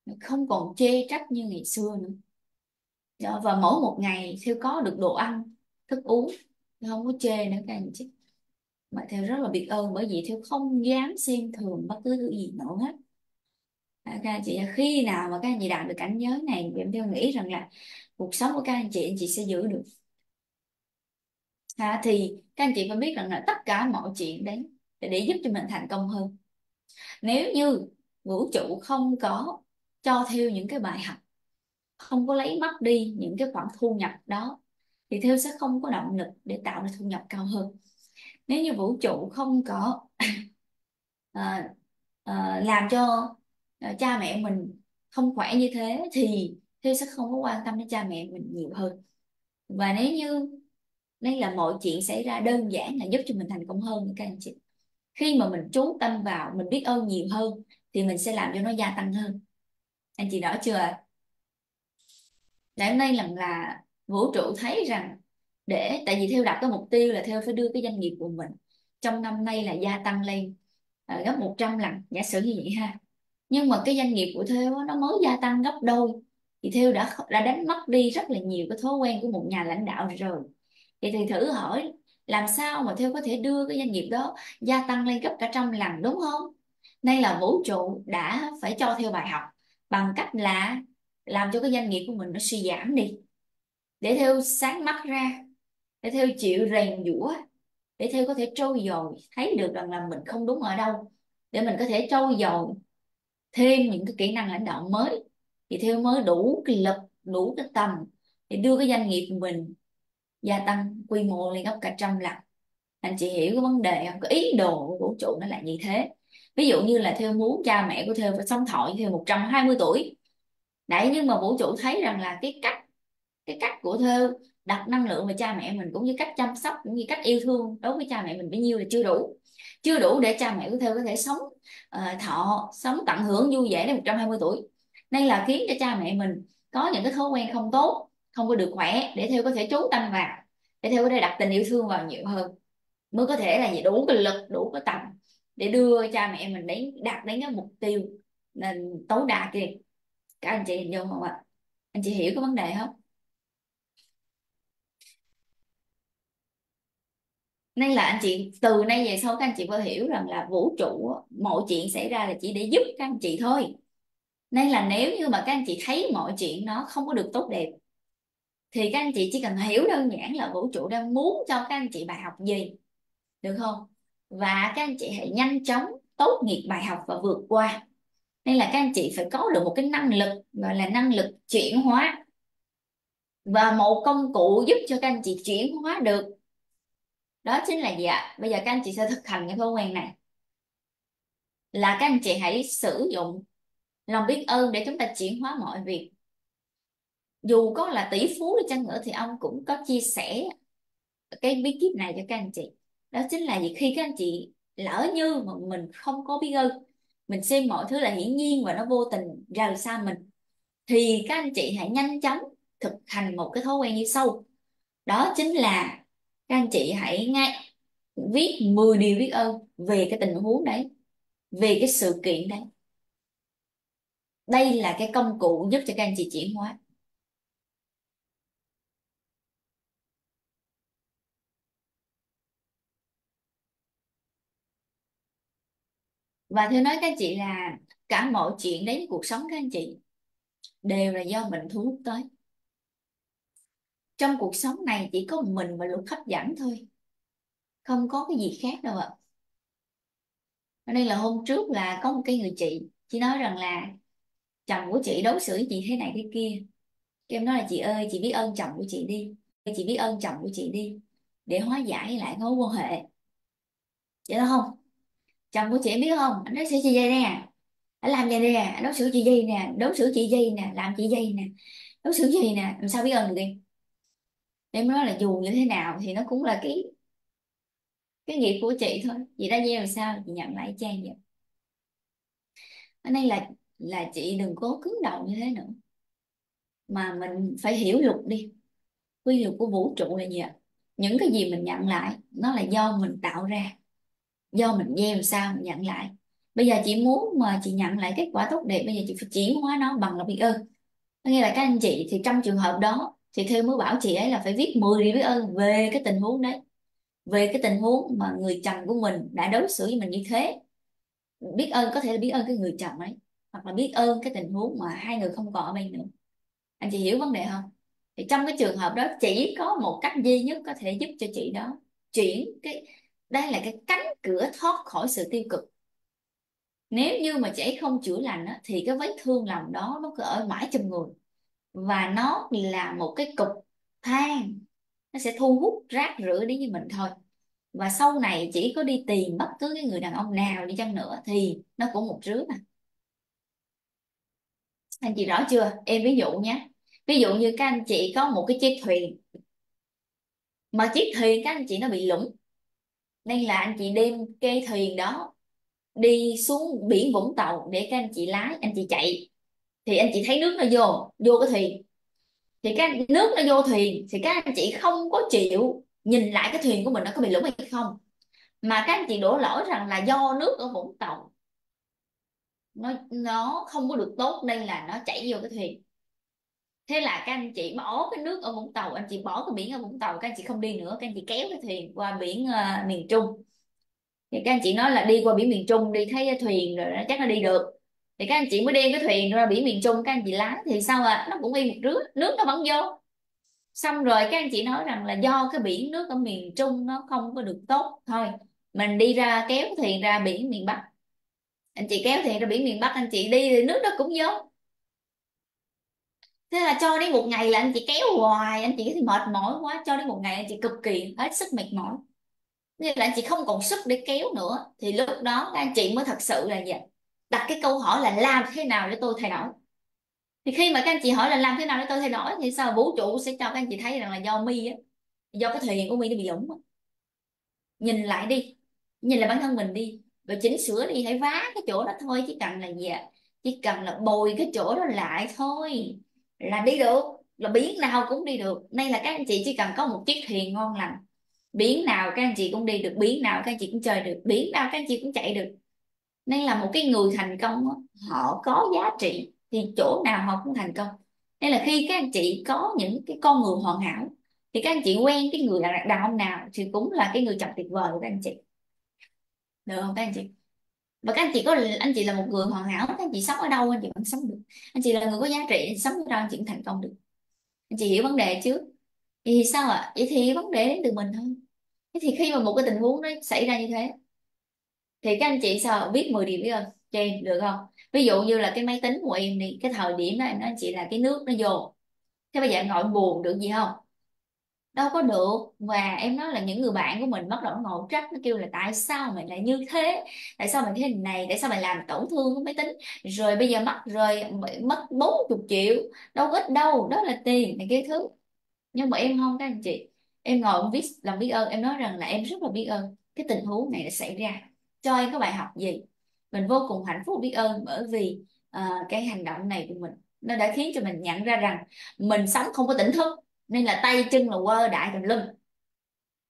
Nó không còn chê trách như ngày xưa nữa. Đó, và mỗi một ngày Thêu có được đồ ăn, thức uống, Thêu không có chê nữa các anh chị. Mà Thêu rất là biết ơn, bởi vì Thêu không dám xem thường bất cứ thứ gì nữa hết. Các anh chị, khi nào mà các anh chị đạt được cảnh giới này thì em Thêu nghĩ rằng là cuộc sống của các anh chị, anh chị sẽ giữ được. À, thì các anh chị phải biết rằng là tất cả mọi chuyện đấy để, để giúp cho mình thành công hơn. Nếu như vũ trụ không có cho Thêu những cái bài học, không có lấy mất đi những cái khoản thu nhập đó, thì Thêu sẽ không có động lực để tạo ra thu nhập cao hơn. Nếu như vũ trụ không có à, à, làm cho cha mẹ mình không khỏe như thế, thì Thêu sẽ không có quan tâm đến cha mẹ mình nhiều hơn. Và nếu như đây là mọi chuyện xảy ra đơn giản là giúp cho mình thành công hơn các anh chị. Khi mà mình chú tâm vào, mình biết ơn nhiều hơn thì mình sẽ làm cho nó gia tăng hơn. Anh chị đó chưa ạ? Để hôm nay làm là vũ trụ thấy rằng, để tại vì Thêu đặt cái mục tiêu là Thêu phải đưa cái doanh nghiệp của mình trong năm nay là gia tăng lên uh, gấp một trăm lần, giả sử như vậy ha. Nhưng mà cái doanh nghiệp của Thêu nó mới gia tăng gấp đôi thì Thêu đã đã đánh mất đi rất là nhiều cái thói quen của một nhà lãnh đạo rồi. Vậy thì thử hỏi làm sao mà Thêu có thể đưa cái doanh nghiệp đó gia tăng lên gấp cả trăm lần, đúng không? Nay là vũ trụ đã phải cho Thêu bài học bằng cách là làm cho cái doanh nghiệp của mình nó suy giảm đi, để Thêu sáng mắt ra, để Thêu chịu rèn giũa, để Thêu có thể trau dồi, thấy được rằng là mình không đúng ở đâu, để mình có thể trau dồi thêm những cái kỹ năng lãnh đạo mới, thì Thêu mới đủ cái lực, đủ cái tầm để đưa cái doanh nghiệp của mình gia tăng quy mô lên gấp cả trăm lần. Anh chị hiểu cái vấn đề không? Cái ý đồ của vũ trụ nó là như thế. Ví dụ như là Thêu muốn cha mẹ của Thêu phải sống thọ như Thêu một trăm hai mươi tuổi. Đấy, nhưng mà vũ trụ thấy rằng là cái cách cái cách của Thêu đặt năng lượng về cha mẹ mình, cũng như cách chăm sóc, cũng như cách yêu thương đối với cha mẹ mình bấy nhiêu là chưa đủ. Chưa đủ để cha mẹ của Thêu có thể sống uh, thọ, sống tận hưởng vui vẻ đến một trăm hai mươi tuổi. Nên là khiến cho cha mẹ mình có những cái thói quen không tốt, không có được khỏe, để Thêu có thể chú tâm vào, để Thêu có thể đặt tình yêu thương vào nhiều hơn, mới có thể là đủ cái lực, đủ cái tầm để đưa cha mẹ mình đến đạt đến cái mục tiêu tối đa kia. Các anh chị hình dung không ạ? Anh chị hiểu cái vấn đề không? Nên là anh chị từ nay về sau các anh chị phải hiểu rằng là vũ trụ mọi chuyện xảy ra là chỉ để giúp các anh chị thôi. Nên là nếu như mà các anh chị thấy mọi chuyện nó không có được tốt đẹp, thì các anh chị chỉ cần hiểu đơn giản là vũ trụ đang muốn cho các anh chị bài học gì, được không? Và các anh chị hãy nhanh chóng tốt nghiệp bài học và vượt qua. Nên là các anh chị phải có được một cái năng lực gọi là năng lực chuyển hóa, và một công cụ giúp cho các anh chị chuyển hóa được đó chính là gì ạ? Bây giờ các anh chị sẽ thực hành cái thói quen này, là các anh chị hãy sử dụng lòng biết ơn để chúng ta chuyển hóa mọi việc. Dù có là tỷ phú đi chăng nữa thì ông cũng có chia sẻ cái bí kíp này cho các anh chị. Đó chính là gì? Khi các anh chị lỡ như mà mình không có biết ơn, mình xem mọi thứ là hiển nhiên và nó vô tình rời xa mình, thì các anh chị hãy nhanh chóng thực hành một cái thói quen như sau. Đó chính là các anh chị hãy ngay viết mười điều biết ơn về cái tình huống đấy, về cái sự kiện đấy. Đây là cái công cụ giúp cho các anh chị chuyển hóa. Và Thêu nói các anh chị là cả mọi chuyện đến cuộc sống các anh chị đều là do mình thu hút tới. Trong cuộc sống này chỉ có mình và luật hấp dẫn thôi, không có cái gì khác đâu ạ. Ở đây là hôm trước là có một cái người chị, chị nói rằng là chồng của chị đối xử chị thế này thế kia. Cái em nói là chị ơi, chị biết ơn chồng của chị đi, chị biết ơn chồng của chị đi để hóa giải lại mối quan hệ. Vậy đó không? Chồng của chị biết không, anh đối xử chị dây nè, anh làm vậy nè, anh đối xử chị dây nè, đối xử chị dây nè, làm chị dây nè, đối xử gì nè, làm sao biết ơn được đi. Em nói là dù như thế nào thì nó cũng là cái cái nghiệp của chị thôi, chị đã gieo làm sao chị nhận lại trang vậy. Ở đây là là chị đừng cố cứng đầu như thế nữa, mà mình phải hiểu luật đi, quy luật của vũ trụ là gì ạ? Những cái gì mình nhận lại nó là do mình tạo ra, do mình gieo sao mình nhận lại. Bây giờ chị muốn mà chị nhận lại kết quả tốt đẹp, bây giờ chị phải chuyển hóa nó bằng lòng biết ơn. Nghĩa là các anh chị thì trong trường hợp đó thì Thêu mới bảo chị ấy là phải viết mười điều biết ơn về cái tình huống đấy, về cái tình huống mà người chồng của mình đã đối xử với mình như thế. Biết ơn có thể là biết ơn cái người chồng ấy, hoặc là biết ơn cái tình huống mà hai người không còn ở bên nữa. Anh chị hiểu vấn đề không? Thì trong cái trường hợp đó chỉ có một cách duy nhất có thể giúp cho chị đó chuyển cái, đây là cái cánh cửa thoát khỏi sự tiêu cực. Nếu như mà chị ấy không chữa lành á, thì cái vết thương lòng đó nó cứ ở mãi trong người, và nó là một cái cục than, nó sẽ thu hút rác rưởi đến với mình thôi. Và sau này chỉ có đi tìm bất cứ cái người đàn ông nào đi chăng nữa thì nó cũng một rứa mà. Anh chị rõ chưa? Em ví dụ nhé. Ví dụ như các anh chị có một cái chiếc thuyền, mà chiếc thuyền các anh chị nó bị lủng, nên là anh chị đem cái thuyền đó đi xuống biển Vũng Tàu để các anh chị lái, anh chị chạy. Thì anh chị thấy nước nó vô vô cái thuyền, thì cái nước nó vô thuyền thì các anh chị không có chịu nhìn lại cái thuyền của mình nó có bị lủng hay không, mà các anh chị đổ lỗi rằng là do nước ở Vũng Tàu nó nó không có được tốt nên là nó chảy vô cái thuyền. Thế là các anh chị bỏ cái nước ở Vũng Tàu, anh chị bỏ cái biển ở Vũng Tàu, các anh chị không đi nữa, các anh chị kéo cái thuyền qua biển uh, miền Trung. Thì các anh chị nói là đi qua biển miền Trung đi, thấy thuyền rồi chắc nó đi được, thì các anh chị mới đem cái thuyền ra biển miền Trung các anh chị lái, thì sao ạ? À? Nó cũng y một rứa, nước nó vẫn vô. Xong rồi các anh chị nói rằng là do cái biển nước ở miền Trung nó không có được tốt, thôi mình đi ra kéo thuyền ra biển miền Bắc. Anh chị kéo thuyền ra biển miền Bắc, anh chị đi thì nước nó cũng vô. Thế là cho đến một ngày là anh chị kéo hoài, anh chị thì mệt mỏi quá, cho đến một ngày anh chị cực kỳ hết sức mệt mỏi, nên là anh chị không còn sức để kéo nữa. Thì lúc đó các anh chị mới thật sự là gì? Đặt cái câu hỏi là làm thế nào để tôi thay đổi. Thì khi mà các anh chị hỏi là làm thế nào để tôi thay đổi thì sao, vũ trụ sẽ cho các anh chị thấy rằng là do mi á, do cái thuyền của mi nó bị lủng á. Nhìn lại đi, nhìn lại bản thân mình đi, rồi chỉnh sửa đi, hãy vá cái chỗ đó thôi, chỉ cần là gì ạ? Chỉ cần là bồi cái chỗ đó lại thôi là đi được, là biển nào cũng đi được. Nên là các anh chị chỉ cần có một chiếc thuyền ngon lành, biển nào các anh chị cũng đi được, biển nào các anh chị cũng chơi được, biển nào các anh chị cũng chạy được. Nên là một cái người thành công đó, họ có giá trị thì chỗ nào họ cũng thành công. Nên là khi các anh chị có những cái con người hoàn hảo thì các anh chị quen cái người đàn ông nào thì cũng là cái người chồng tuyệt vời của các anh chị, được không các anh chị? Và các anh chị có, anh chị là một người hoàn hảo, các anh chị sống ở đâu anh chị vẫn sống được, anh chị là người có giá trị, sống ở đâu anh chị cũng thành công được. Anh chị hiểu vấn đề chứ? Thì sao ạ? À? Vậy thì vấn đề đến từ mình thôi. Thế thì khi mà một cái tình huống nó xảy ra như thế thì các anh chị sao biết mười điểm biết ơn cho em được không? Ví dụ như là cái máy tính của em đi, cái thời điểm đó em nói anh chị là cái nước nó vô, thế bây giờ em ngồi buồn được gì không? Đâu có được. Và em nói là những người bạn của mình bắt đầu ngồi trách, nó kêu là tại sao mày lại như thế, tại sao mày thế này, tại sao mày làm tổn thương cái máy tính, rồi bây giờ mất rồi mất bốn mươi triệu, đâu có ít đâu, đó là tiền này cái thứ. Nhưng mà em không các anh chị, em ngồi viết lòng biết ơn, em nói rằng là em rất là biết ơn cái tình huống này đã xảy ra, cho em có bài học gì. Mình vô cùng hạnh phúc biết ơn bởi vì uh, cái hành động này của mình nó đã khiến cho mình nhận ra rằng mình sống không có tỉnh thức, nên là tay chân là quơ đại tùm lum.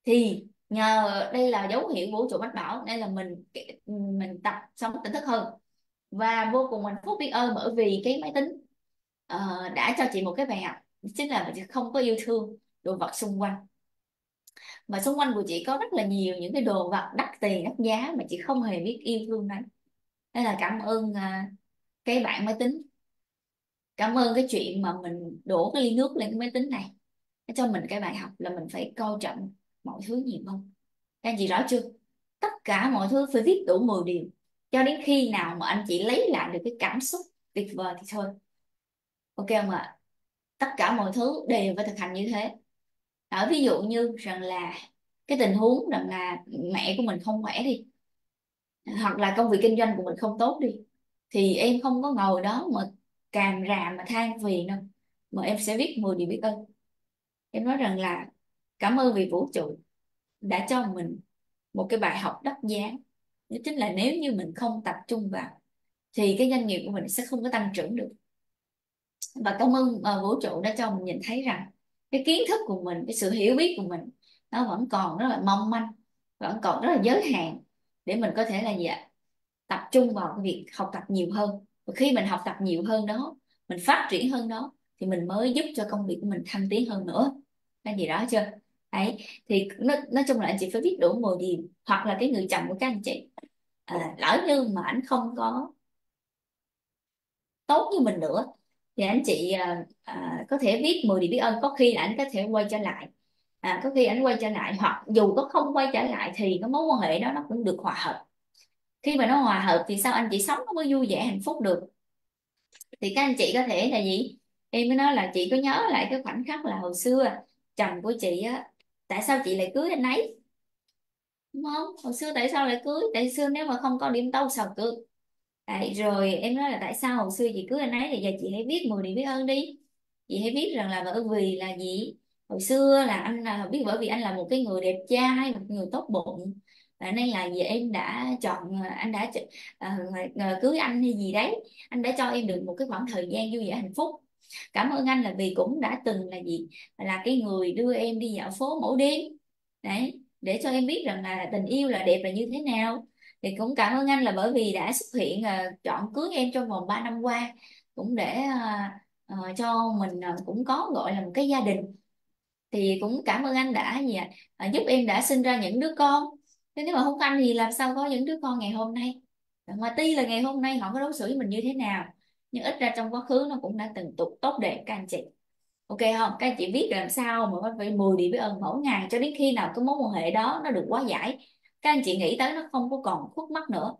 Thì nhờ đây là dấu hiệu vũ trụ mách bảo, nên là mình mình tập sống tỉnh thức hơn. Và vô cùng hạnh phúc biết ơn bởi vì cái máy tính uh, đã cho chị một cái bài học, chính là mình không có yêu thương đồ vật xung quanh. Mà xung quanh của chị có rất là nhiều những cái đồ vật đắt tiền đắt giá mà chị không hề biết yêu thương nó. Nên là cảm ơn uh, cái bạn máy tính, cảm ơn cái chuyện mà mình đổ cái ly nước lên cái máy tính này, để cho mình cái bài học là mình phải coi trọng mọi thứ nhiều hơn. Các anh chị rõ chưa? Tất cả mọi thứ phải viết đủ mười điều, cho đến khi nào mà anh chị lấy lại được cái cảm xúc tuyệt vời thì thôi. Ok không ạ? Tất cả mọi thứ đều phải thực hành như thế. Ở ví dụ như rằng là cái tình huống rằng là mẹ của mình không khỏe đi, hoặc là công việc kinh doanh của mình không tốt đi, thì em không có ngồi đó mà càm ràm mà than phiền đâu, mà em sẽ viết mười điều biết ơn. Em nói rằng là cảm ơn vì vũ trụ đã cho mình một cái bài học đắt giá, đó chính là nếu như mình không tập trung vào thì cái doanh nghiệp của mình sẽ không có tăng trưởng được. Và cảm ơn uh, vũ trụ đã cho mình nhìn thấy rằng cái kiến thức của mình, cái sự hiểu biết của mình nó vẫn còn rất là mong manh, vẫn còn rất là giới hạn, để mình có thể là gì ạ, tập trung vào cái việc học tập nhiều hơn. Và khi mình học tập nhiều hơn đó, mình phát triển hơn đó, thì mình mới giúp cho công việc của mình thăng tiến hơn nữa. Cái gì đó chưa? Đấy, thì nó, nói chung là anh chị phải biết đủ mười điều, hoặc là cái người chồng của các anh chị à, lỡ như mà anh không có tốt như mình nữa thì anh chị à, à, có thể viết mười điều biết ơn. Có khi là anh có thể quay trở lại, à, có khi anh quay trở lại, hoặc dù có không quay trở lại thì cái mối quan hệ đó nó cũng được hòa hợp. Khi mà nó hòa hợp thì sao anh chị sống nó mới vui vẻ hạnh phúc được. Thì các anh chị có thể là gì, em mới nói là chị có nhớ lại cái khoảnh khắc là hồi xưa chồng của chị á, tại sao chị lại cưới anh ấy, đúng không? Hồi xưa tại sao lại cưới, tại xưa nếu mà không có điểm tâu sao cưới. Đấy, rồi em nói là tại sao hồi xưa chị cưới anh ấy, thì giờ chị hãy viết mười điều biết ơn đi. Chị hãy viết rằng là bởi vì là gì, hồi xưa là anh là biết bởi vì anh là một cái người đẹp trai, một người tốt bụng, à, nên là giờ em đã chọn, anh đã à, cưới anh hay gì đấy, anh đã cho em được một cái khoảng thời gian vui vẻ hạnh phúc. Cảm ơn anh là vì cũng đã từng là gì, là cái người đưa em đi dạo phố mỗi đêm đấy, để cho em biết rằng là tình yêu là đẹp là như thế nào. Thì cũng cảm ơn anh là bởi vì đã xuất hiện uh, chọn cưới em trong vòng ba năm qua, cũng để uh, uh, cho mình uh, cũng có gọi là một cái gia đình. Thì cũng cảm ơn anh đã gì uh, giúp em đã sinh ra những đứa con. Thế nếu mà không anh thì làm sao có những đứa con ngày hôm nay. Mà tuy là ngày hôm nay họ có đối xử với mình như thế nào, nhưng ít ra trong quá khứ nó cũng đã từng tục tốt đẹp các anh chị. Ok không? Các anh chị biết làm sao mà phải mười điều biết ơn mỗi ngày, cho đến khi nào cái mối quan hệ đó nó được quá giải, các anh chị nghĩ tới nó không có còn khúc mắc nữa.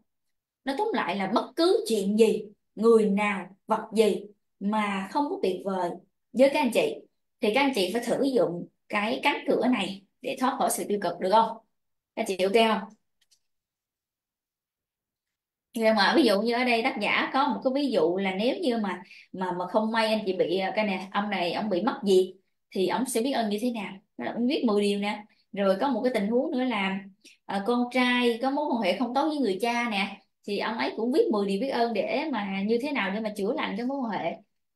Nó tóm lại là bất cứ chuyện gì, người nào, vật gì mà không có tuyệt vời với các anh chị, thì các anh chị phải thử dụng cái cánh cửa này để thoát khỏi sự tiêu cực, được không? Các anh chị ok không? Nhưng mà ví dụ như ở đây tác giả có một cái ví dụ là nếu như mà mà mà không may anh chị bị cái nè, ông này ông bị mất gì thì ông sẽ biết ơn như thế nào, ông viết mười điều nè. Rồi có một cái tình huống nữa là à, con trai có mối quan hệ không tốt với người cha nè, thì ông ấy cũng viết mười điều biết ơn để mà như thế nào để mà chữa lành cái mối quan hệ,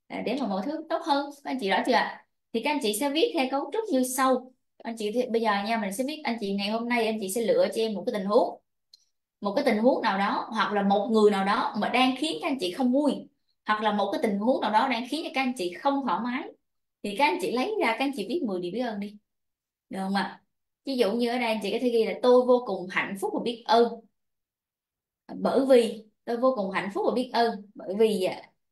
à, để mà mọi thứ tốt hơn. Các anh chị rõ chưa ạ? Thì các anh chị sẽ viết theo cấu trúc như sau. Anh chị thì, bây giờ nha, mình sẽ viết, anh chị ngày hôm nay anh chị sẽ lựa cho em một cái tình huống, một cái tình huống nào đó, hoặc là một người nào đó mà đang khiến các anh chị không vui, hoặc là một cái tình huống nào đó đang khiến cho các anh chị không thoải mái, thì các anh chị lấy ra các anh chị viết mười điều biết ơn đi, được không ạ? Ví dụ như ở đây anh chị có thể ghi là tôi vô cùng hạnh phúc và biết ơn, bởi vì tôi vô cùng hạnh phúc và biết ơn bởi vì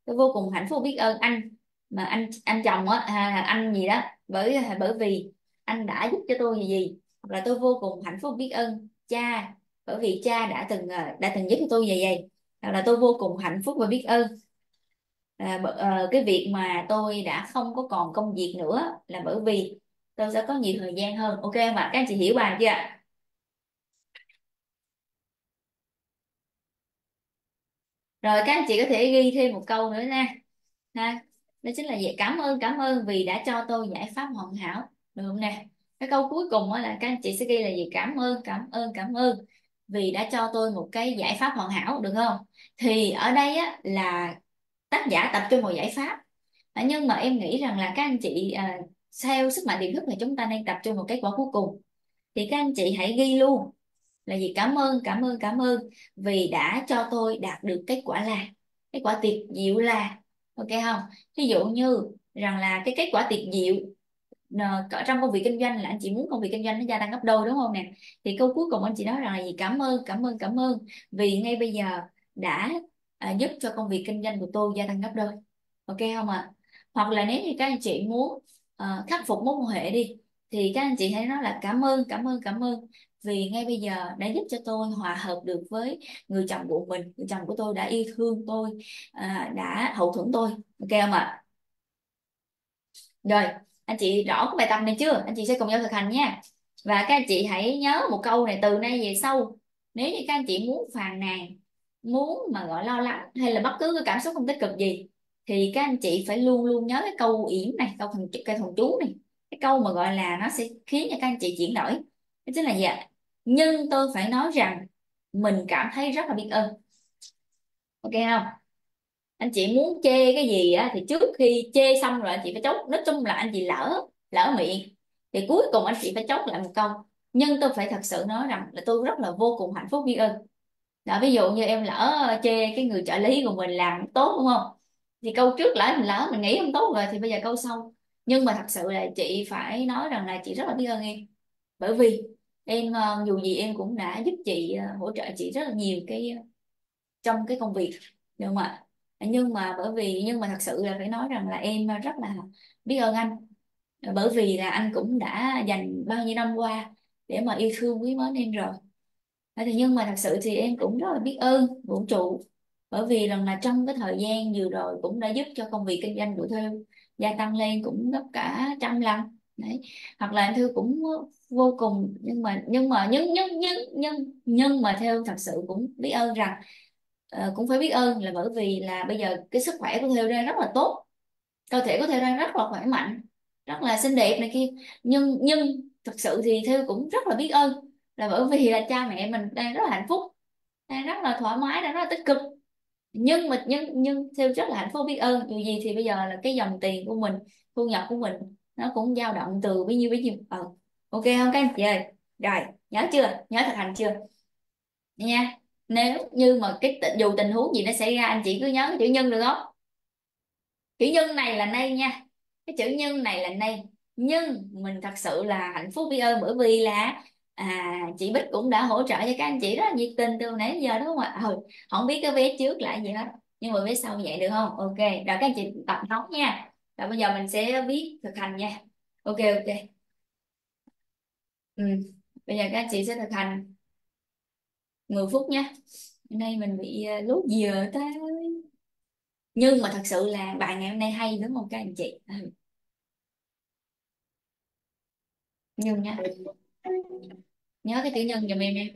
tôi vô cùng hạnh phúc và biết ơn anh mà anh anh chồng á, à, anh gì đó, bởi bởi vì anh đã giúp cho tôi gì, hoặc là tôi vô cùng hạnh phúc và biết ơn cha, bởi vì cha đã từng đã từng giúp cho tôi vậy vậy, hoặc là tôi vô cùng hạnh phúc và biết ơn à, à, cái việc mà tôi đã không có còn công việc nữa là bởi vì tôi sẽ có nhiều thời gian hơn. Ok mà các anh chị hiểu bài chưa ạ? Rồi các anh chị có thể ghi thêm một câu nữa nha, đó chính là vậy, cảm ơn cảm ơn vì đã cho tôi giải pháp hoàn hảo, được không nè? Cái câu cuối cùng là các anh chị sẽ ghi là gì, cảm ơn cảm ơn cảm ơn vì đã cho tôi một cái giải pháp hoàn hảo, được không? Thì ở đây á, là tác giả tập trung vào giải pháp, nhưng mà em nghĩ rằng là các anh chị à, theo sức mạnh tiềm thức là chúng ta đang tập trung vào kết quả cuối cùng. Thì các anh chị hãy ghi luôn là gì, cảm ơn cảm ơn cảm ơn vì đã cho tôi đạt được kết quả là kết quả tuyệt diệu là, ok không? Ví dụ như rằng là cái kết quả tuyệt diệu trong công việc kinh doanh là anh chị muốn công việc kinh doanh nó gia tăng gấp đôi, đúng không nè? Thì câu cuối cùng anh chị nói rằng là gì, cảm ơn cảm ơn cảm ơn vì ngay bây giờ đã à, giúp cho công việc kinh doanh của tôi gia tăng gấp đôi, ok không ạ? À? Hoặc là nếu như các anh chị muốn Uh, khắc phục mối quan hệ đi, thì các anh chị hãy nói là cảm ơn cảm ơn cảm ơn vì ngay bây giờ đã giúp cho tôi hòa hợp được với người chồng của mình, người chồng của tôi đã yêu thương tôi, uh, đã hậu thuẫn tôi, ok không ạ? Rồi anh chị rõ cái bài tập này chưa? Anh chị sẽ cùng nhau thực hành nha. Và các anh chị hãy nhớ một câu này, từ nay về sau nếu như các anh chị muốn phàn nàn, muốn mà gọi lo lắng hay là bất cứ cái cảm xúc không tích cực gì, thì các anh chị phải luôn luôn nhớ cái câu yểm này, câu thần, cái thần chú này, cái câu mà gọi là nó sẽ khiến cho các anh chị chuyển đổi. Đó chính là gì ạ? Nhưng tôi phải nói rằng mình cảm thấy rất là biết ơn, ok không? anh chị muốn chê cái gì á, thì trước khi chê xong rồi anh chị phải chốt. Nói chung là anh chị lỡ lỡ miệng thì cuối cùng anh chị phải chốt lại một câu: nhưng tôi phải thật sự nói rằng là tôi rất là vô cùng hạnh phúc biết ơn. Đó, ví dụ như em lỡ chê cái người trợ lý của mình làm tốt đúng không, thì câu trước lỡ mình lỡ mình nghĩ không tốt rồi thì bây giờ câu sau. Nhưng mà thật sự là chị phải nói rằng là chị rất là biết ơn em, bởi vì em dù gì em cũng đã giúp chị, hỗ trợ chị rất là nhiều cái trong cái công việc được không ạ. Nhưng mà bởi vì nhưng mà thật sự là phải nói rằng là em rất là biết ơn anh, bởi vì là anh cũng đã dành bao nhiêu năm qua để mà yêu thương quý mến em rồi. Thì nhưng mà thật sự thì em cũng rất là biết ơn vũ trụ, bởi vì rằng là trong cái thời gian vừa rồi cũng đã giúp cho công việc kinh doanh của Thêu gia tăng lên cũng gấp cả trăm lần đấy. Hoặc là em Thêu cũng vô cùng, nhưng mà nhưng mà nhưng nhưng nhưng nhưng nhưng mà Thêu thật sự cũng biết ơn rằng uh, cũng phải biết ơn là bởi vì là bây giờ cái sức khỏe của Thêu đang rất là tốt, cơ thể của Thêu đang rất là khỏe mạnh, rất là xinh đẹp này kia. Nhưng nhưng thật sự thì Thêu cũng rất là biết ơn là bởi vì là cha mẹ mình đang rất là hạnh phúc, đang rất là thoải mái, đang rất là tích cực. Nhưng mà nhưng nhưng Thêu rất là hạnh phúc biết ơn. Dù gì thì bây giờ là cái dòng tiền của mình, thu nhập của mình nó cũng dao động từ bấy nhiêu bấy nhiêu. Ờ, ok không các anh chị ơi? Rồi, nhớ chưa? Nhớ thực hành chưa nha? Nếu như mà cái dù tình huống gì nó xảy ra, anh chị cứ nhớ chữ nhân được không? Chữ nhân này là nay nha, cái chữ nhân này là nay. Nhưng mình thật sự là hạnh phúc biết ơn, bởi vì là à, chị Bích cũng đã hỗ trợ cho các anh chị rất là nhiệt tình từ nãy giờ đúng không ạ? Ừ, không biết cái vé trước là gì hết, nhưng mà vé sau vậy được không? Ok, rồi các anh chị tập nóng nha. Rồi bây giờ mình sẽ viết thực hành nha. Ok ok. Ừ. Bây giờ các anh chị sẽ thực hành mười phút nha. Hôm nay mình bị lố dừa ta. Nhưng mà thật sự là bài ngày hôm nay hay đúng không các anh chị? Ừ. Nhưng nha, nhớ cái tiểu nhân giùm em em.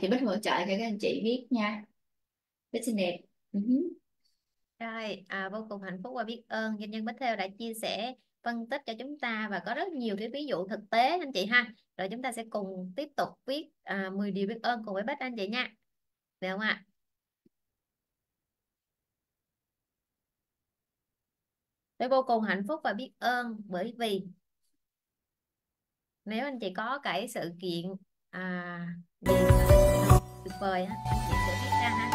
Chị Bích hỗ trợ cho các anh chị viết nha. Rất xinh đẹp. Uh -huh. Rồi, à, vô cùng hạnh phúc và biết ơn doanh nhân Bích Thêu đã chia sẻ, phân tích cho chúng ta và có rất nhiều cái ví dụ thực tế anh chị ha. Rồi chúng ta sẽ cùng tiếp tục viết à, mười điều biết ơn cùng với Bích anh chị nha. Được không ạ? Tôi vô cùng hạnh phúc và biết ơn bởi vì nếu anh chị có cái sự kiện à gì tuyệt vời á, anh chị sẽ viết ra ha.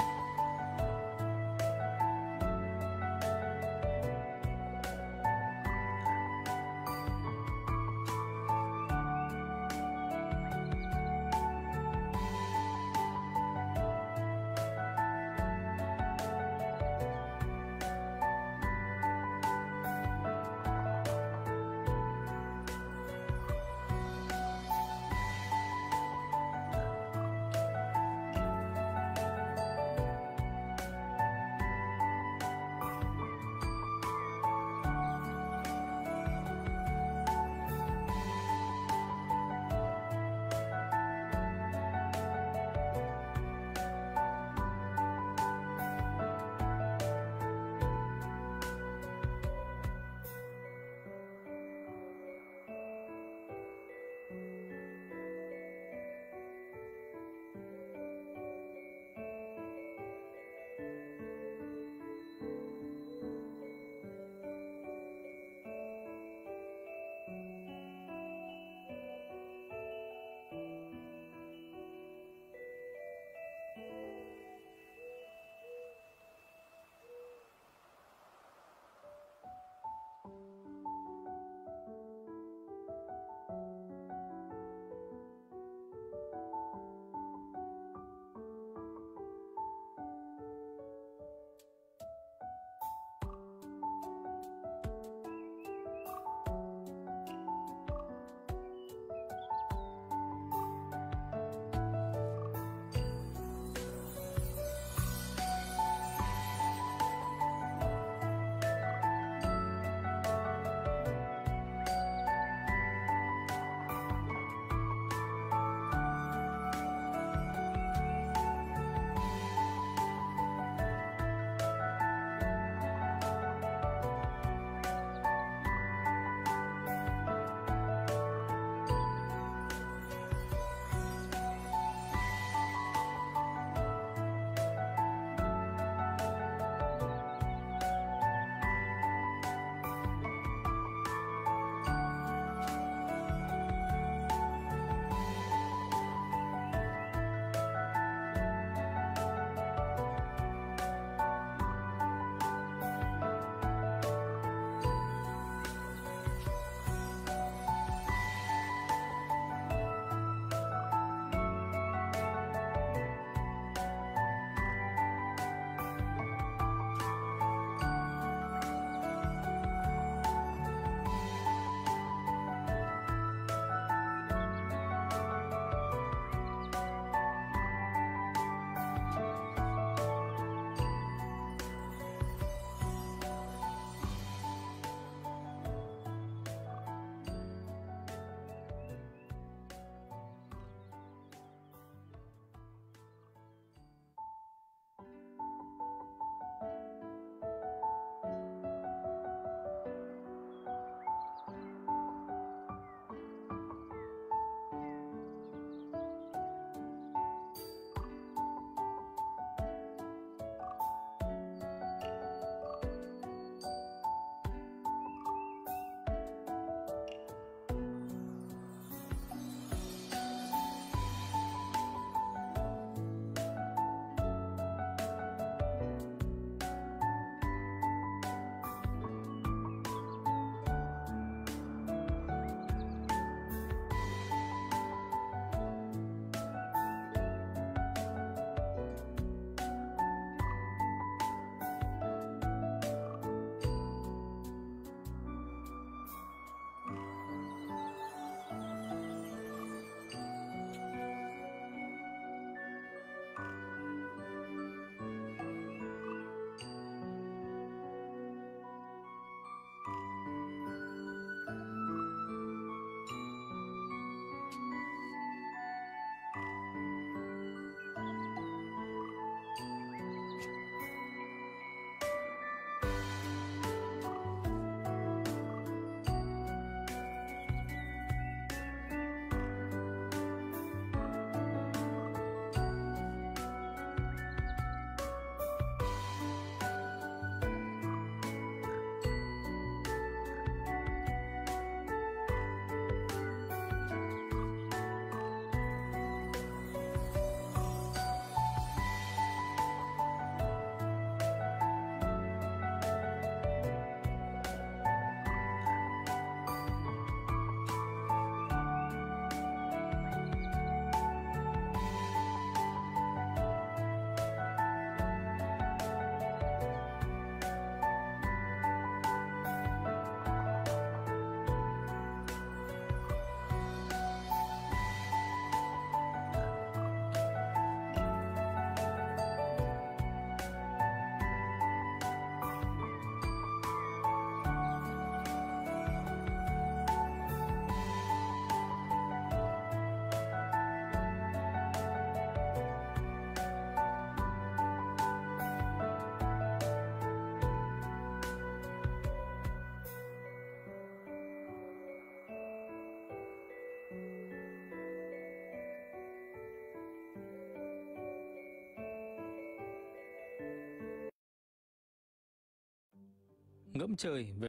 ngẫm trời về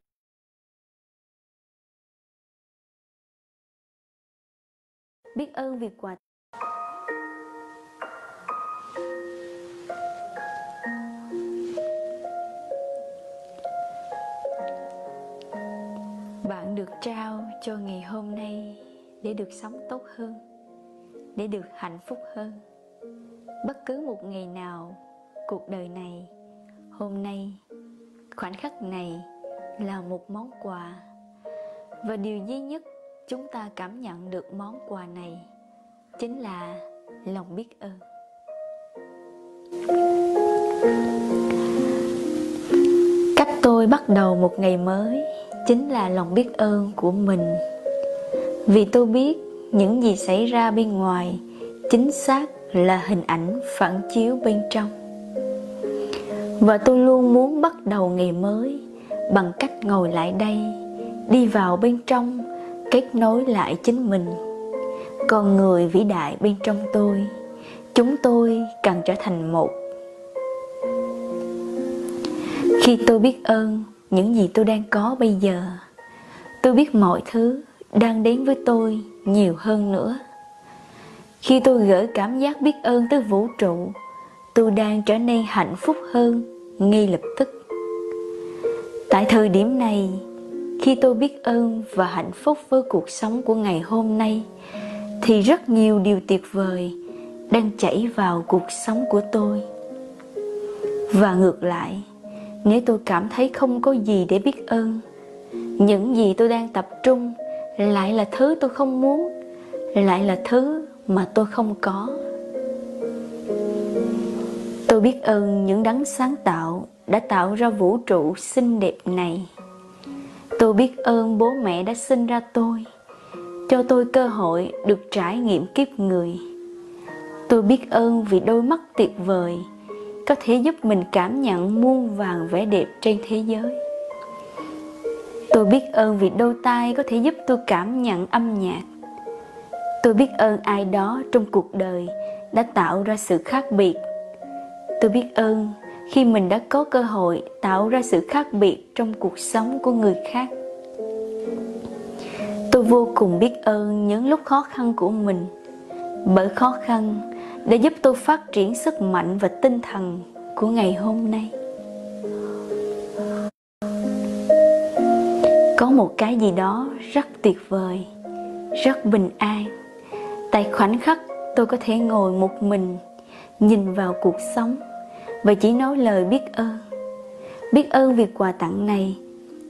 biết ơn vì quà. Bạn được trao cho ngày hôm nay để được sống tốt hơn, để được hạnh phúc hơn. Bất cứ một ngày nào, cuộc đời này, hôm nay, khoảnh khắc này là một món quà. Và điều duy nhất chúng ta cảm nhận được món quà này chính là lòng biết ơn. Cách tôi bắt đầu một ngày mới chính là lòng biết ơn của mình. Vì tôi biết những gì xảy ra bên ngoài chính xác là hình ảnh phản chiếu bên trong. Và tôi luôn muốn bắt đầu ngày mới bằng cách ngồi lại đây, đi vào bên trong, kết nối lại chính mình. Con người vĩ đại bên trong tôi, chúng tôi cần trở thành một. Khi tôi biết ơn những gì tôi đang có bây giờ, tôi biết mọi thứ đang đến với tôi nhiều hơn nữa. Khi tôi gửi cảm giác biết ơn tới vũ trụ, tôi đang trở nên hạnh phúc hơn ngay lập tức. Tại thời điểm này, khi tôi biết ơn và hạnh phúc với cuộc sống của ngày hôm nay, thì rất nhiều điều tuyệt vời đang chảy vào cuộc sống của tôi. Và ngược lại, nếu tôi cảm thấy không có gì để biết ơn, những gì tôi đang tập trung lại là thứ tôi không muốn, lại là thứ mà tôi không có. Tôi biết ơn những đấng sáng tạo đã tạo ra vũ trụ xinh đẹp này. Tôi biết ơn bố mẹ đã sinh ra tôi, cho tôi cơ hội được trải nghiệm kiếp người. Tôi biết ơn vì đôi mắt tuyệt vời có thể giúp mình cảm nhận muôn vàn vẻ đẹp trên thế giới. Tôi biết ơn vì đôi tai có thể giúp tôi cảm nhận âm nhạc. Tôi biết ơn ai đó trong cuộc đời đã tạo ra sự khác biệt. Tôi biết ơn khi mình đã có cơ hội tạo ra sự khác biệt trong cuộc sống của người khác. Tôi vô cùng biết ơn những lúc khó khăn của mình, bởi khó khăn đã giúp tôi phát triển sức mạnh và tinh thần của ngày hôm nay. Có một cái gì đó rất tuyệt vời, rất bình an. Tại khoảnh khắc tôi có thể ngồi một mình, nhìn vào cuộc sống và chỉ nói lời biết ơn. Biết ơn vì quà tặng này,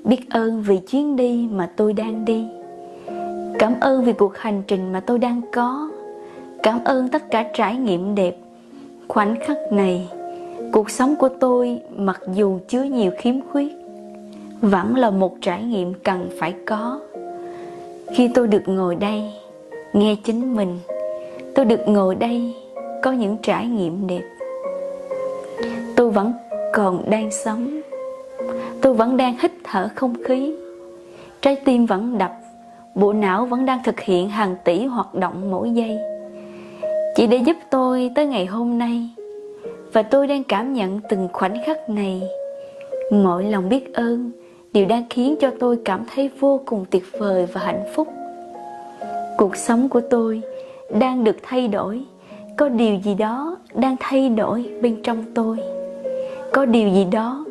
biết ơn vì chuyến đi mà tôi đang đi, cảm ơn vì cuộc hành trình mà tôi đang có, cảm ơn tất cả trải nghiệm đẹp. Khoảnh khắc này, cuộc sống của tôi mặc dù chứa nhiều khiếm khuyết, vẫn là một trải nghiệm cần phải có. Khi tôi được ngồi đây, nghe chính mình, tôi được ngồi đây, có những trải nghiệm đẹp. Tôi vẫn còn đang sống, tôi vẫn đang hít thở không khí, trái tim vẫn đập, bộ não vẫn đang thực hiện hàng tỷ hoạt động mỗi giây, chỉ để giúp tôi tới ngày hôm nay. Và tôi đang cảm nhận từng khoảnh khắc này. Mọi lòng biết ơn đều đang khiến cho tôi cảm thấy vô cùng tuyệt vời và hạnh phúc. Cuộc sống của tôi đang được thay đổi. Có điều gì đó đang thay đổi bên trong tôi. Có điều gì đó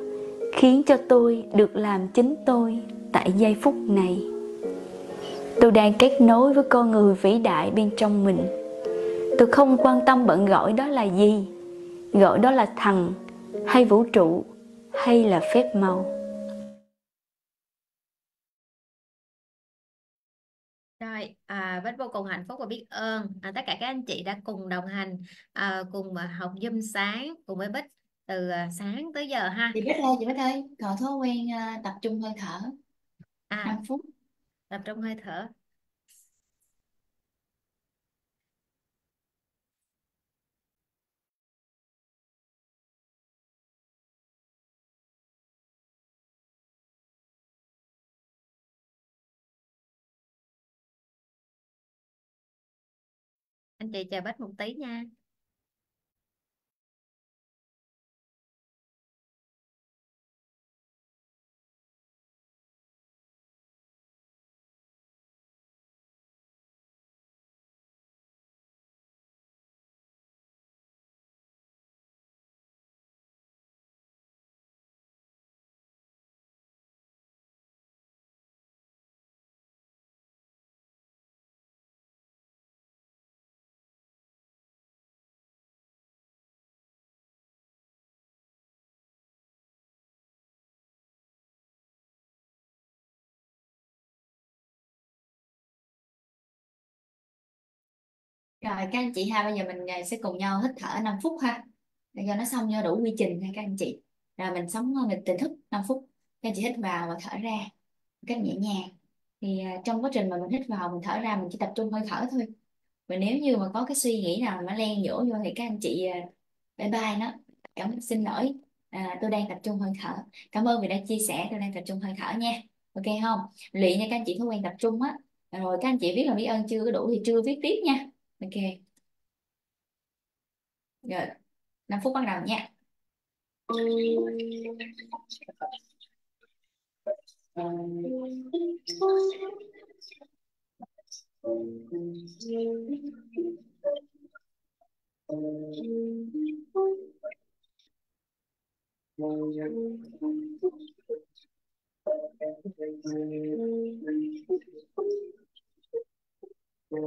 khiến cho tôi được làm chính tôi tại giây phút này. Tôi đang kết nối với con người vĩ đại bên trong mình. Tôi không quan tâm bạn gọi đó là gì, gọi đó là thần, hay vũ trụ, hay là phép màu. Rồi, à, Bích vô cùng hạnh phúc và biết ơn à, tất cả các anh chị đã cùng đồng hành, à, cùng học Zoom sáng cùng với Bích từ à, sáng tới giờ ha. Chị Bích ơi, chị Bích ơi, có thói quen à, tập trung hơi thở à, năm phút. Tập trung hơi thở. Anh chị chờ Bích một tí nha. Rồi các anh chị ha, bây giờ mình sẽ cùng nhau hít thở năm phút ha, để cho nó xong cho đủ quy trình ha các anh chị. Rồi mình sống mình tỉnh thức năm phút, các anh chị hít vào và thở ra một cách nhẹ nhàng. Thì trong quá trình mà mình hít vào mình thở ra, mình chỉ tập trung hơi thở thôi. Và nếu như mà có cái suy nghĩ nào mà len dỗ vô thì các anh chị bye bye nó, cảm ơn, xin lỗi, à, tôi đang tập trung hơi thở, cảm ơn vì đã chia sẻ, tôi đang tập trung hơi thở nha. Ok không? Luyện nha các anh chị thói quen tập trung á. Rồi các anh chị viết là biết ơn chưa có đủ thì chưa viết tiếp nha. Ok. Rồi, năm phút bắt đầu nha. Thank you.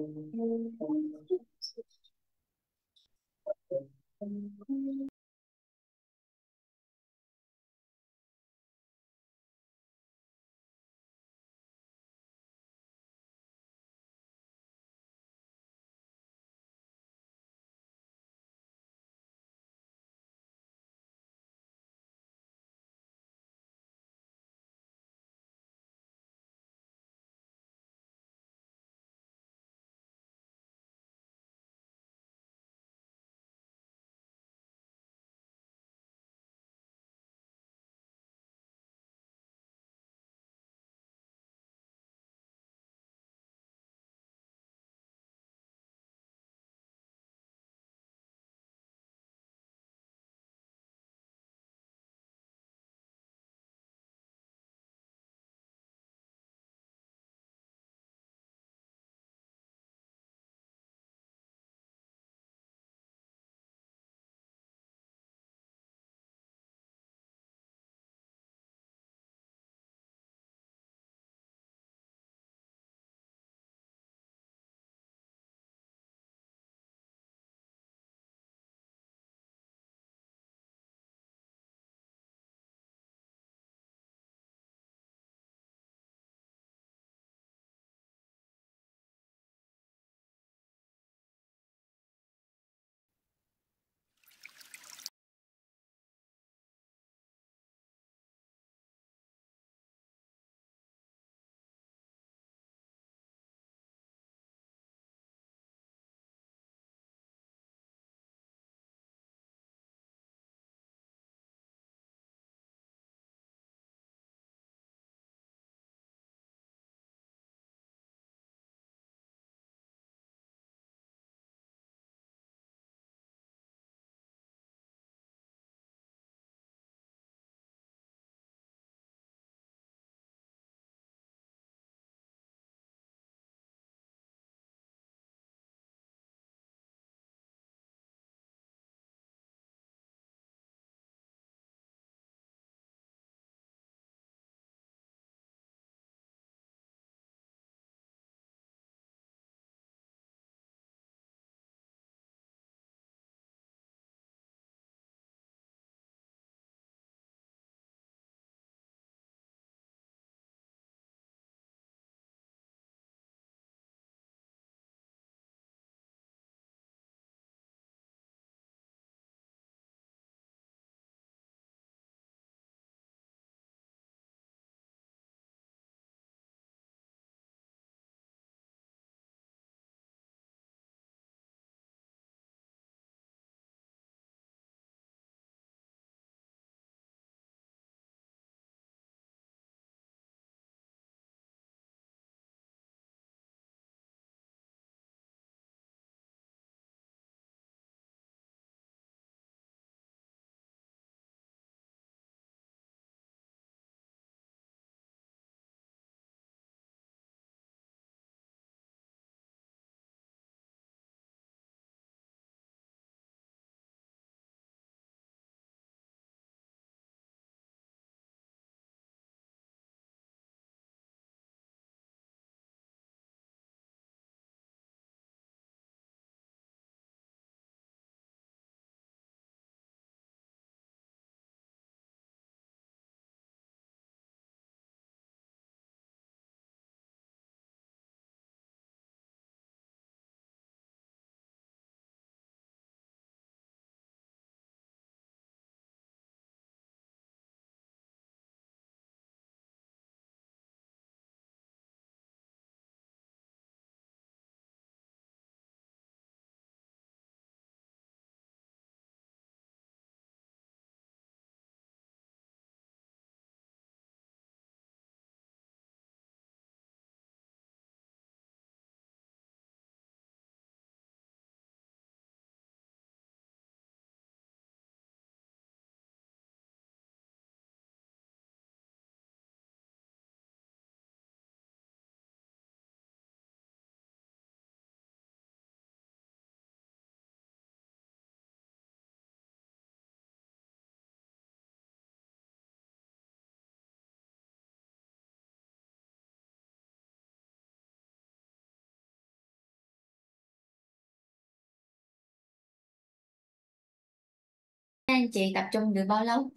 Thế anh chị tập trung được bao lâu?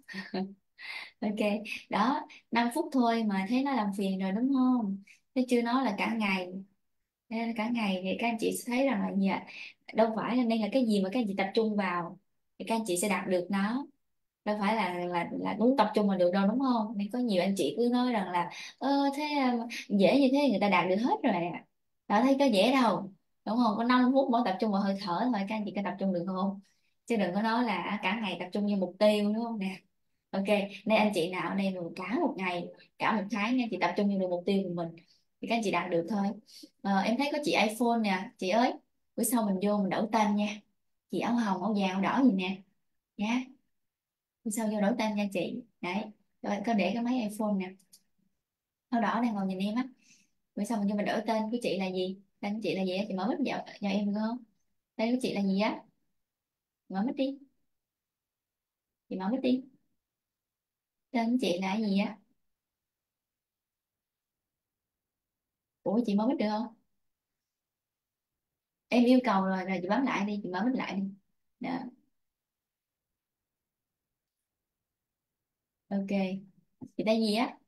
Ok, đó năm phút thôi mà thấy nó làm phiền rồi đúng không? Thế chưa nói là cả ngày. Thế là cả ngày thì các anh chị sẽ thấy rằng là nhà, đâu phải là nên là cái gì mà các anh chị tập trung vào thì các anh chị sẽ đạt được nó, đâu phải là là là đúng tập trung vào được đâu đúng không? Nên có nhiều anh chị cứ nói rằng là ơ thế um, dễ như thế người ta đạt được hết rồi à. Đã thấy có dễ đâu đúng không? Có năm phút mỗi tập trung vào hơi thở thôi, các anh chị có tập trung được không? Chứ đừng có nói là cả ngày tập trung như mục tiêu đúng không nè. Ok, nên anh chị nào đây cả một ngày cả một tháng nha, chị tập trung như được mục tiêu của mình thì các anh chị đạt được thôi. Ờ, em thấy có chị iPhone nè, chị ơi bữa sau mình vô mình đổi tên nha, chị áo hồng áo vàng áo đỏ gì nè nha, bữa sau vô đổi tên nha chị. Đấy rồi có để cái máy iPhone nè, áo đỏ đang ngồi nhìn em á, bữa sau mình vô mình đổi tên của chị là gì, tên của chị là gì á, chị mở mic dạo dạo em được không, tên của chị là gì á, mở mic đi, chị mở mic đi, tên của chị là gì á, ủa chị mở mic được không, em yêu cầu rồi rồi chị bấm lại đi, chị mở mic lại đi. Đó. Ok chị tên gì á,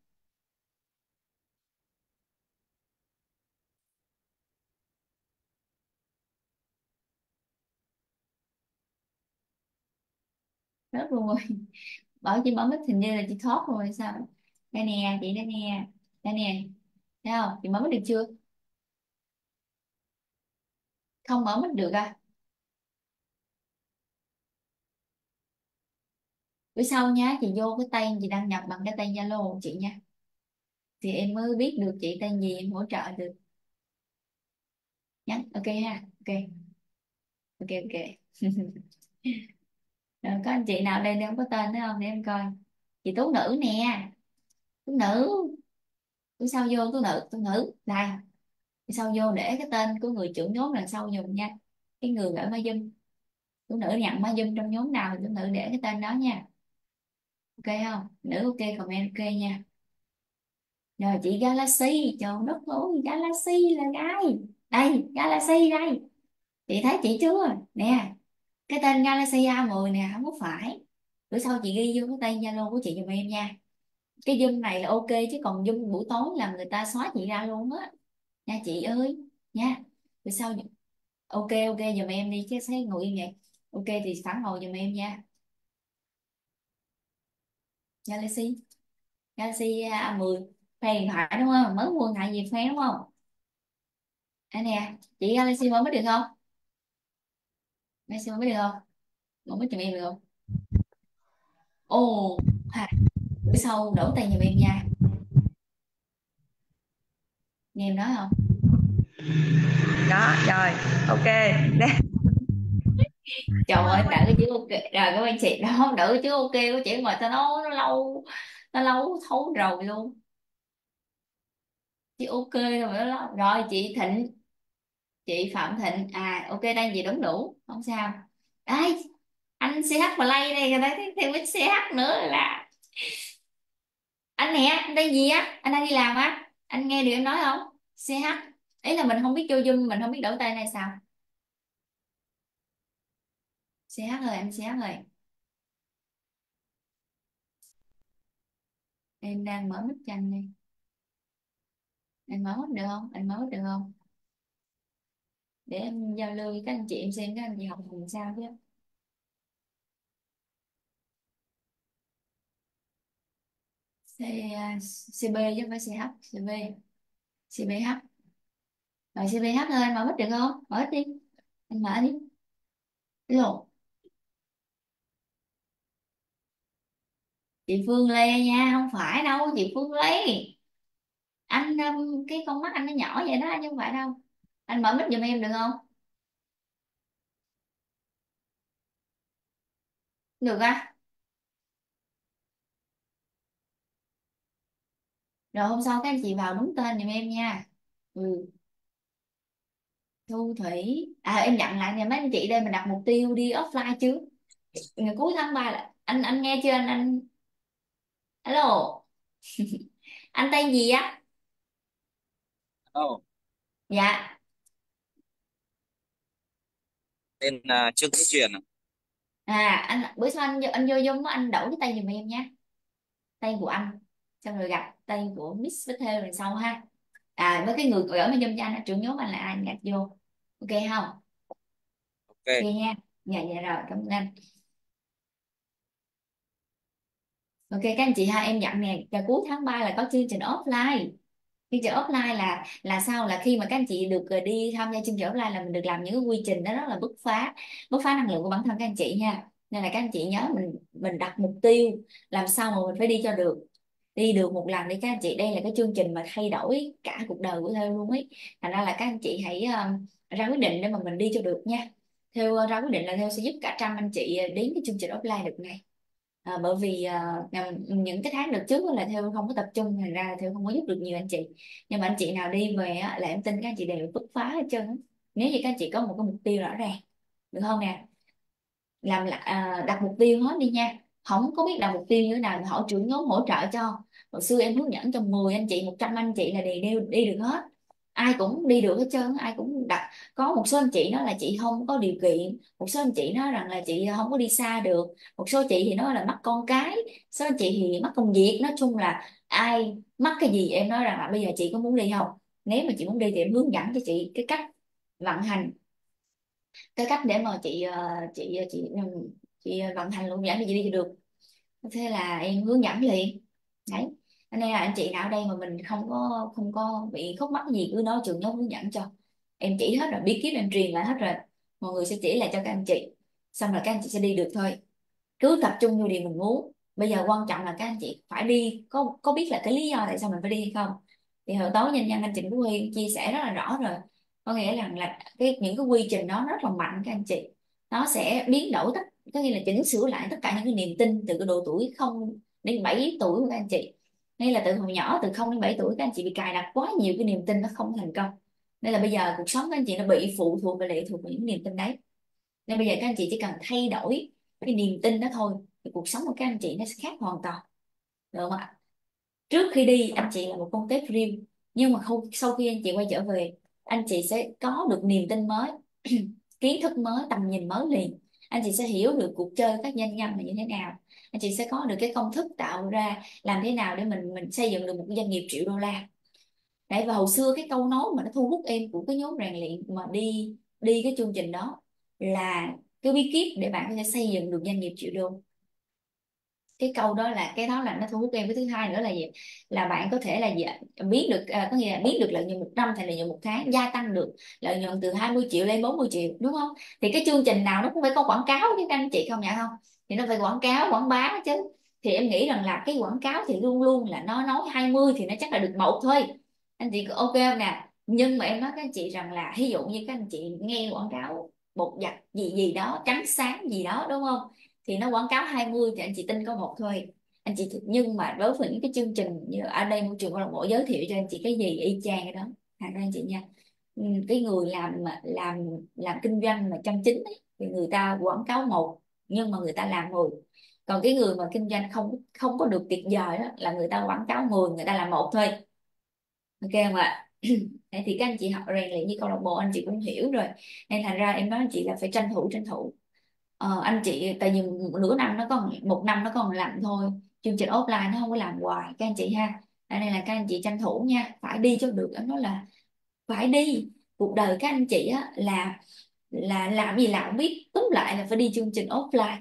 rớt luôn rồi bảo chị mở mic hình như là chị thoát rồi hay sao. Đây nè chị, đây nè, đây nè, thấy không, chị mở mic được chưa, không mở mic được à, bữa sau nhá chị vô cái tên chị đăng nhập bằng cái tên Zalo của chị nha, thì em mới biết được chị tên gì em hỗ trợ được nhắn ok ha, ok ok ok Rồi, có anh chị nào đây đang có tên nữa không để em coi, chị Tú Nữ nè, Tú Nữ bữa sau vô, Tú Nữ, Tú Nữ này bữa sau vô để cái tên của người trưởng nhóm đằng sau dùng nha, cái người gửi ma dâm, Tú Nữ nhận ma dâm trong nhóm nào thì Tú Nữ để cái tên đó nha, ok không, nữ ok comment ok nha. Rồi chị Galaxy, trời đất ơi Galaxy là ai đây, Galaxy đây chị thấy chị chưa nè, cái tên Galaxy a mười nè, không có phải, bữa sau chị ghi vô cái tên Zalo của chị giùm em nha, cái Zoom này là ok chứ còn Zoom buổi tối là người ta xóa chị ra luôn á nha chị ơi nha, bữa sau ok ok giùm em đi chứ thấy ngồi im vậy, ok thì phản hồi giùm em nha. Galaxy Galaxy a mười khoe điện thoại đúng không, mới mua điện thoại gì khoe đúng không, đây nè chị Galaxy mới mới được không, Galaxy mới mới được không, mới mới giùm em được không, ồ hả, bữa sau đổ tay giùm em nha, nghe em nói không đó rồi ok nè. Trời ơi tại cái chữ ok rồi các anh chị đó, đỡ cái chữ ok của chị mà tao nó nó lâu nó lâu thấu rồi luôn, chị ok rồi đó, đó. Rồi chị Thịnh, chị Phạm Thịnh à, ok đang gì đúng đủ không sao đấy, anh xê hát Play đây người ta thấy thêm ít xê hát nữa là anh nè, anh đang gì á, anh đang đi làm á, anh nghe điều em nói không, xê hát ấy là mình không biết vô Zoom, mình không biết đổi tên này sao, xê hát rồi em, xê hát rồi em đang mở mic chanh đi, anh mở mic được không, anh mở mic được không, để em giao lưu với các anh chị em xem các anh chị học làm sao chứ. C, CB chứ không phải CH, CB CBH rồi xê bê hát thôi, anh mở mic được không, mở mic đi anh, mở đi lộn. Chị Phương Lê nha, không phải đâu chị Phương Lê, anh cái con mắt anh nó nhỏ vậy đó anh, chứ không phải đâu, anh mở mic giùm em được không, được á, rồi hôm sau các anh chị vào đúng tên giùm em nha. Ừ. Thu Thủy à, em dặn lại nè mấy anh chị đây, mình đặt mục tiêu đi offline chứ ngày cuối tháng ba là anh anh nghe chưa anh anh alo anh tên gì á, Oh. Dạ tên là Trương Quốc Truyền À anh, bữa sau anh anh vô Zoom á, anh đổi cái tên giùm em nha, tên của anh xong rồi gặp tên của Miss Bích Thêu lần sau ha. À với cái người gửi ở bên Zoom cho anh, trưởng nhóm anh là ai anh gạch vô, ok không? Ok Ok nha. Dạ dạ rồi, cảm ơn anh. Ok các anh chị ha, em dặn nè, là cuối tháng ba là có chương trình offline. Chương trình offline là là sao, là khi mà các anh chị được ờ, đi tham gia chương trình offline là mình được làm những cái quy trình đó rất là bứt phá, bứt phá năng lượng của bản thân các anh chị nha. Nên là các anh chị nhớ mình mình đặt mục tiêu làm sao mà mình phải đi cho được, đi được một lần đi các anh chị. Đây là cái chương trình mà thay đổi cả cuộc đời của Thêu luôn ấy, thành ra là các anh chị hãy ờ, ra quyết định để mà mình đi cho được nha. Thêu ờ, ra quyết định là Thêu sẽ giúp cả trăm anh chị ờ, đến cái chương trình offline đợt này. À, bởi vì à, ngày- những cái tháng đợt trước á là Thêu không có tập trung, thành ra là Thêu không có giúp được nhiều anh chị, nhưng mà anh chị nào đi về á, là em tin các anh chị đều bứt phá hết trơn á. Nếu như các anh chị có một cái mục tiêu rõ ràng được không nè, làm là- à, đặt mục tiêu hết đi nha, không có biết đặt mục tiêu như thế nào thì hỏi trưởng nhóm hỗ trợ cho. Hồi xưa em hướng dẫn cho mười anh chị, một trăm anh chị là đều, đều đi được hết, ai cũng đi được hết trơn á, ai cũng đặt. Có một số anh chị nói là chị không có điều kiện, một số anh chị nói rằng là chị không có đi xa được, một số chị thì nói là mắc con cái, số anh chị thì mắc công việc. Nói chung là ai mắc cái gì em nói rằng là bây giờ chị có muốn đi không, nếu mà chị muốn đi thì em hướng dẫn cho chị cái cách vận hành, cái cách để mà chị ờ, chị chị chị vận hành luôn, dẫn thì chị đi thì được. Thế là em hướng dẫn liền đấy, cho nên là anh chị nào ở đây mà mình không có không có bị khúc mắc gì cứ nói trường nhóm hướng dẫn cho em, chỉ hết rồi, bí kíp em truyền lại hết rồi, mọi người sẽ chỉ lại cho các anh chị, xong rồi các anh chị sẽ đi được thôi. Cứ tập trung vô điều mình muốn. Bây giờ quan trọng là các anh chị phải đi, có có biết là cái lý do tại sao mình phải đi hay không. Thì hồi tối nhanh nhanh anh Trịnh Phú Huy chia sẻ rất là rõ rồi, có nghĩa là là cái những cái quy trình đó rất là mạnh các anh chị, nó sẽ biến đổi tất, có nghĩa là chỉnh sửa lại tất cả những cái niềm tin từ cái độ tuổi không đến bảy tuổi của các anh chị, hay là từ hồi nhỏ từ không đến bảy tuổi các anh chị bị cài đặt quá nhiều cái niềm tin nó không thành công, nên là bây giờ cuộc sống các anh chị nó bị phụ thuộc và lệ thuộc vào những niềm tin đấy. Nên bây giờ các anh chị chỉ cần thay đổi cái niềm tin đó thôi thì cuộc sống của các anh chị nó sẽ khác hoàn toàn, được không ạ? Trước khi đi anh chị là một con tép riêu, nhưng mà không, sau khi anh chị quay trở về anh chị sẽ có được niềm tin mới kiến thức mới, tầm nhìn mới liền. Anh chị sẽ hiểu được cuộc chơi các doanh nhân là như thế nào, anh chị sẽ có được cái công thức tạo ra làm thế nào để mình mình xây dựng được một cái doanh nghiệp triệu đô la đấy. Và hồi xưa cái câu nói mà nó thu hút em của cái nhóm rèn luyện mà đi đi cái chương trình đó là cái bí kíp để bạn có thể xây dựng được doanh nghiệp triệu đô, cái câu đó là cái đó là nó thu hút em. Cái thứ hai nữa là gì, là bạn có thể là gì ạ? Biết được à, có nghĩa là biết được lợi nhuận một năm thành lợi nhuận một tháng, gia tăng được lợi nhuận từ hai mươi triệu lên bốn mươi triệu, đúng không? Thì cái chương trình nào nó cũng phải có quảng cáo chứ các anh chị, không nhỉ? Không thì nó phải quảng cáo quảng bá chứ. Thì em nghĩ rằng là cái quảng cáo thì luôn luôn là nó nói hai mươi thì nó chắc là được một thôi, anh chị có ok không nè? Nhưng mà em nói các anh chị rằng là ví dụ như các anh chị nghe quảng cáo bột giặt gì gì đó, trắng sáng gì đó, đúng không? Thì nó quảng cáo hai mươi thì anh chị tin có một thôi anh chị. Nhưng mà đối với những cái chương trình như ở đây môi trường câu lạc bộ giới thiệu cho anh chị cái gì y chang cái đó, hàng anh chị nha. Ừ, cái người làm làm làm kinh doanh mà chân chính ấy, thì người ta quảng cáo một nhưng mà người ta làm mười, còn cái người mà kinh doanh không không có được tuyệt vời đó là người ta quảng cáo mười người ta làm một thôi, ok không ạ? Thế thì các anh chị học rèn luyện như câu lạc bộ anh chị cũng hiểu rồi, nên thành ra em nói anh chị là phải tranh thủ tranh thủ. Ờ, anh chị tại vì nửa năm nó còn một năm nó còn làm thôi, chương trình offline nó không có làm hoài các anh chị ha. Cho nên là các anh chị tranh thủ nha, phải đi cho được. Em nói là phải đi, cuộc đời các anh chị á là là làm gì làm không biết, tóm lại là phải đi chương trình offline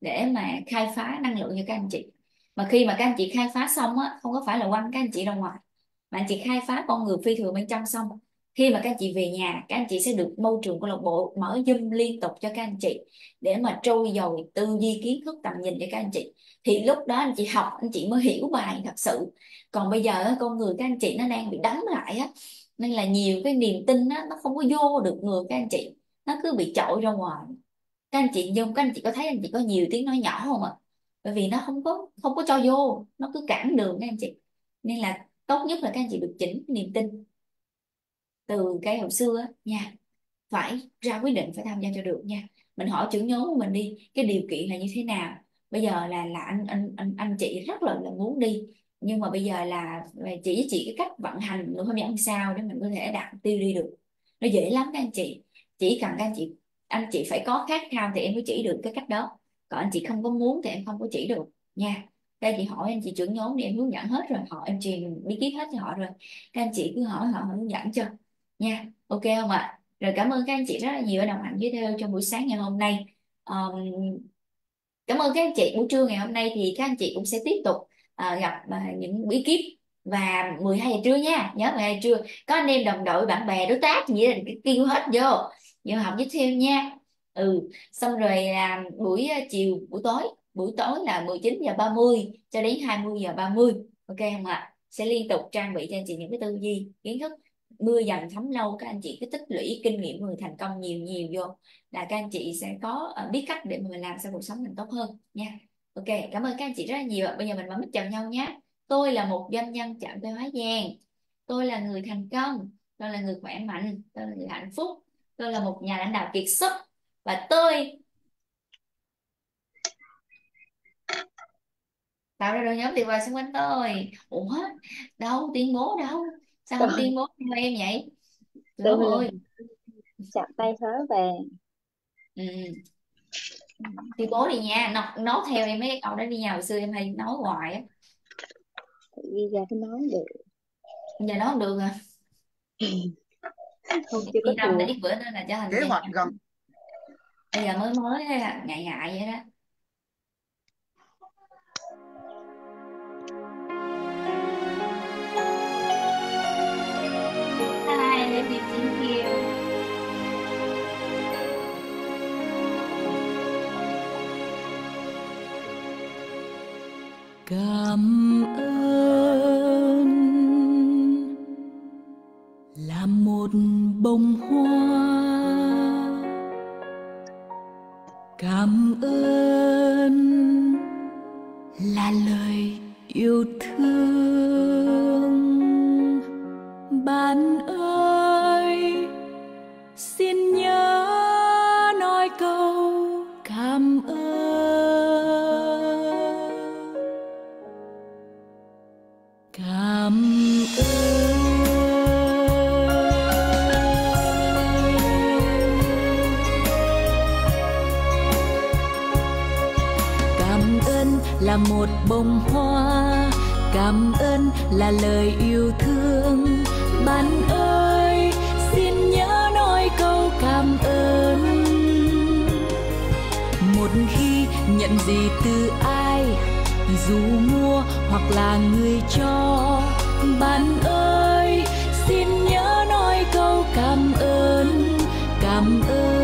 để mà khai phá năng lượng cho các anh chị. Mà khi mà các anh chị khai phá xong á, không có phải là quăng các anh chị ra ngoài, mà anh chị khai phá con người phi thường bên trong xong, khi mà các anh chị về nhà các anh chị sẽ được môi trường câu lạc bộ mở Zoom liên tục cho các anh chị để mà trôi dồi tư duy kiến thức tầm nhìn cho các anh chị. Thì lúc đó anh chị học anh chị mới hiểu bài thật sự. Còn bây giờ á, con người các anh chị nó đang bị đóng lại á, nên là nhiều cái niềm tin á, nó không có vô được người các anh chị, nó cứ bị trội ra ngoài. Các anh chị vô, các anh chị có thấy anh chị có nhiều tiếng nói nhỏ không ạ? Bởi vì nó không có không có cho vô, nó cứ cản đường các anh chị. Nên là tốt nhất là các anh chị được chỉnh niềm tin từ cái hồi xưa á nha, phải ra quyết định phải tham gia cho được nha. Mình hỏi trưởng nhóm của mình đi, cái điều kiện là như thế nào. Bây giờ là là anh anh anh, anh chị rất là, là muốn đi, nhưng mà bây giờ là chỉ với chị cái cách vận hành nữa, không biết làm sao để mình có thể đạt mục tiêu đi được. Nó dễ lắm các anh chị, chỉ cần các anh chị anh chị phải có khát khao thì em mới chỉ được cái cách đó. Còn anh chị không có muốn thì em không có chỉ được nha. Các anh chị hỏi anh chị trưởng nhóm thì em hướng dẫn hết rồi, họ em truyền bí kíp hết cho họ rồi, các anh chị cứ hỏi họ hướng dẫn cho nha, ok không ạ? À? Rồi cảm ơn các anh chị rất là nhiều đã đồng hành với Thêu trong buổi sáng ngày hôm nay. Um, cảm ơn các anh chị. Buổi trưa ngày hôm nay thì các anh chị cũng sẽ tiếp tục uh, gặp uh, những bí kíp và mười hai giờ trưa nha, nhớ mười hai giờ trưa có anh em đồng đội, bạn bè, đối tác gì là kêu hết vô vô học với Thêu nha. Ừ xong rồi là buổi chiều, buổi tối buổi tối là mười chín giờ ba mươi cho đến hai mươi giờ ba mươi, ok không ạ? À? Sẽ liên tục trang bị cho anh chị những cái tư duy kiến thức, mưa dầm thấm lâu, các anh chị cứ tích lũy kinh nghiệm người thành công nhiều nhiều vô là các anh chị sẽ có biết cách để mà làm sao cuộc sống mình tốt hơn nha. Ok, cảm ơn các anh chị rất là nhiều. Bây giờ mình bấm mic chào nhau nhé. Tôi là một doanh nhân chạm tay hóa vàng, tôi là người thành công, tôi là người khỏe mạnh, tôi là người hạnh phúc, tôi là một nhà lãnh đạo kiệt xuất, và tôi tạo ra đội nhóm tuyệt vời xung quanh tôi. Ủa đâu tuyên bố đâu, sao không tuyên bố cho em vậy? Đúng rồi, chạm tay hóa vàng. Ừ. Tuyên bố đi nha, nó, nó theo em mấy cậu đó đi nhà, hồi xưa em hay nói hoài á. Bây giờ cái nói được, giờ nói không được à? Không, chưa có năm để bữa nữa là cho thành kế hoạch gần. Bây giờ mới mới ngại ngại vậy đó. Cảm ơn là một bông hoa, cảm ơn là lời yêu thương. Bạn ơi xin nhớ nói câu cảm ơn. Cảm ơn. Là một bông hoa, cảm ơn là lời yêu thương. Bạn ơi xin nhớ nói câu cảm ơn. Một khi nhận gì từ ai, dù mua hoặc là người cho, bạn ơi xin nhớ nói câu cảm ơn. Cảm ơn.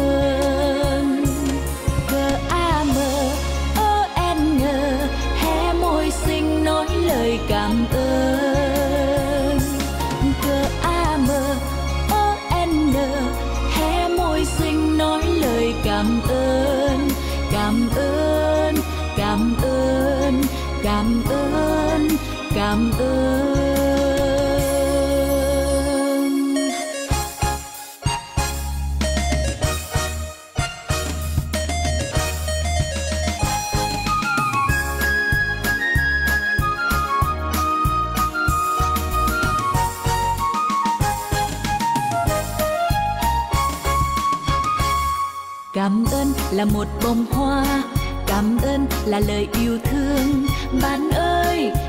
Xin nói lời cảm ơn. Cảm ơn hé môi xin nói lời cảm ơn. Cảm ơn, cảm ơn, cảm ơn, cảm ơn. Cảm ơn là một bông hoa, cảm ơn là lời yêu thương. Bạn ơi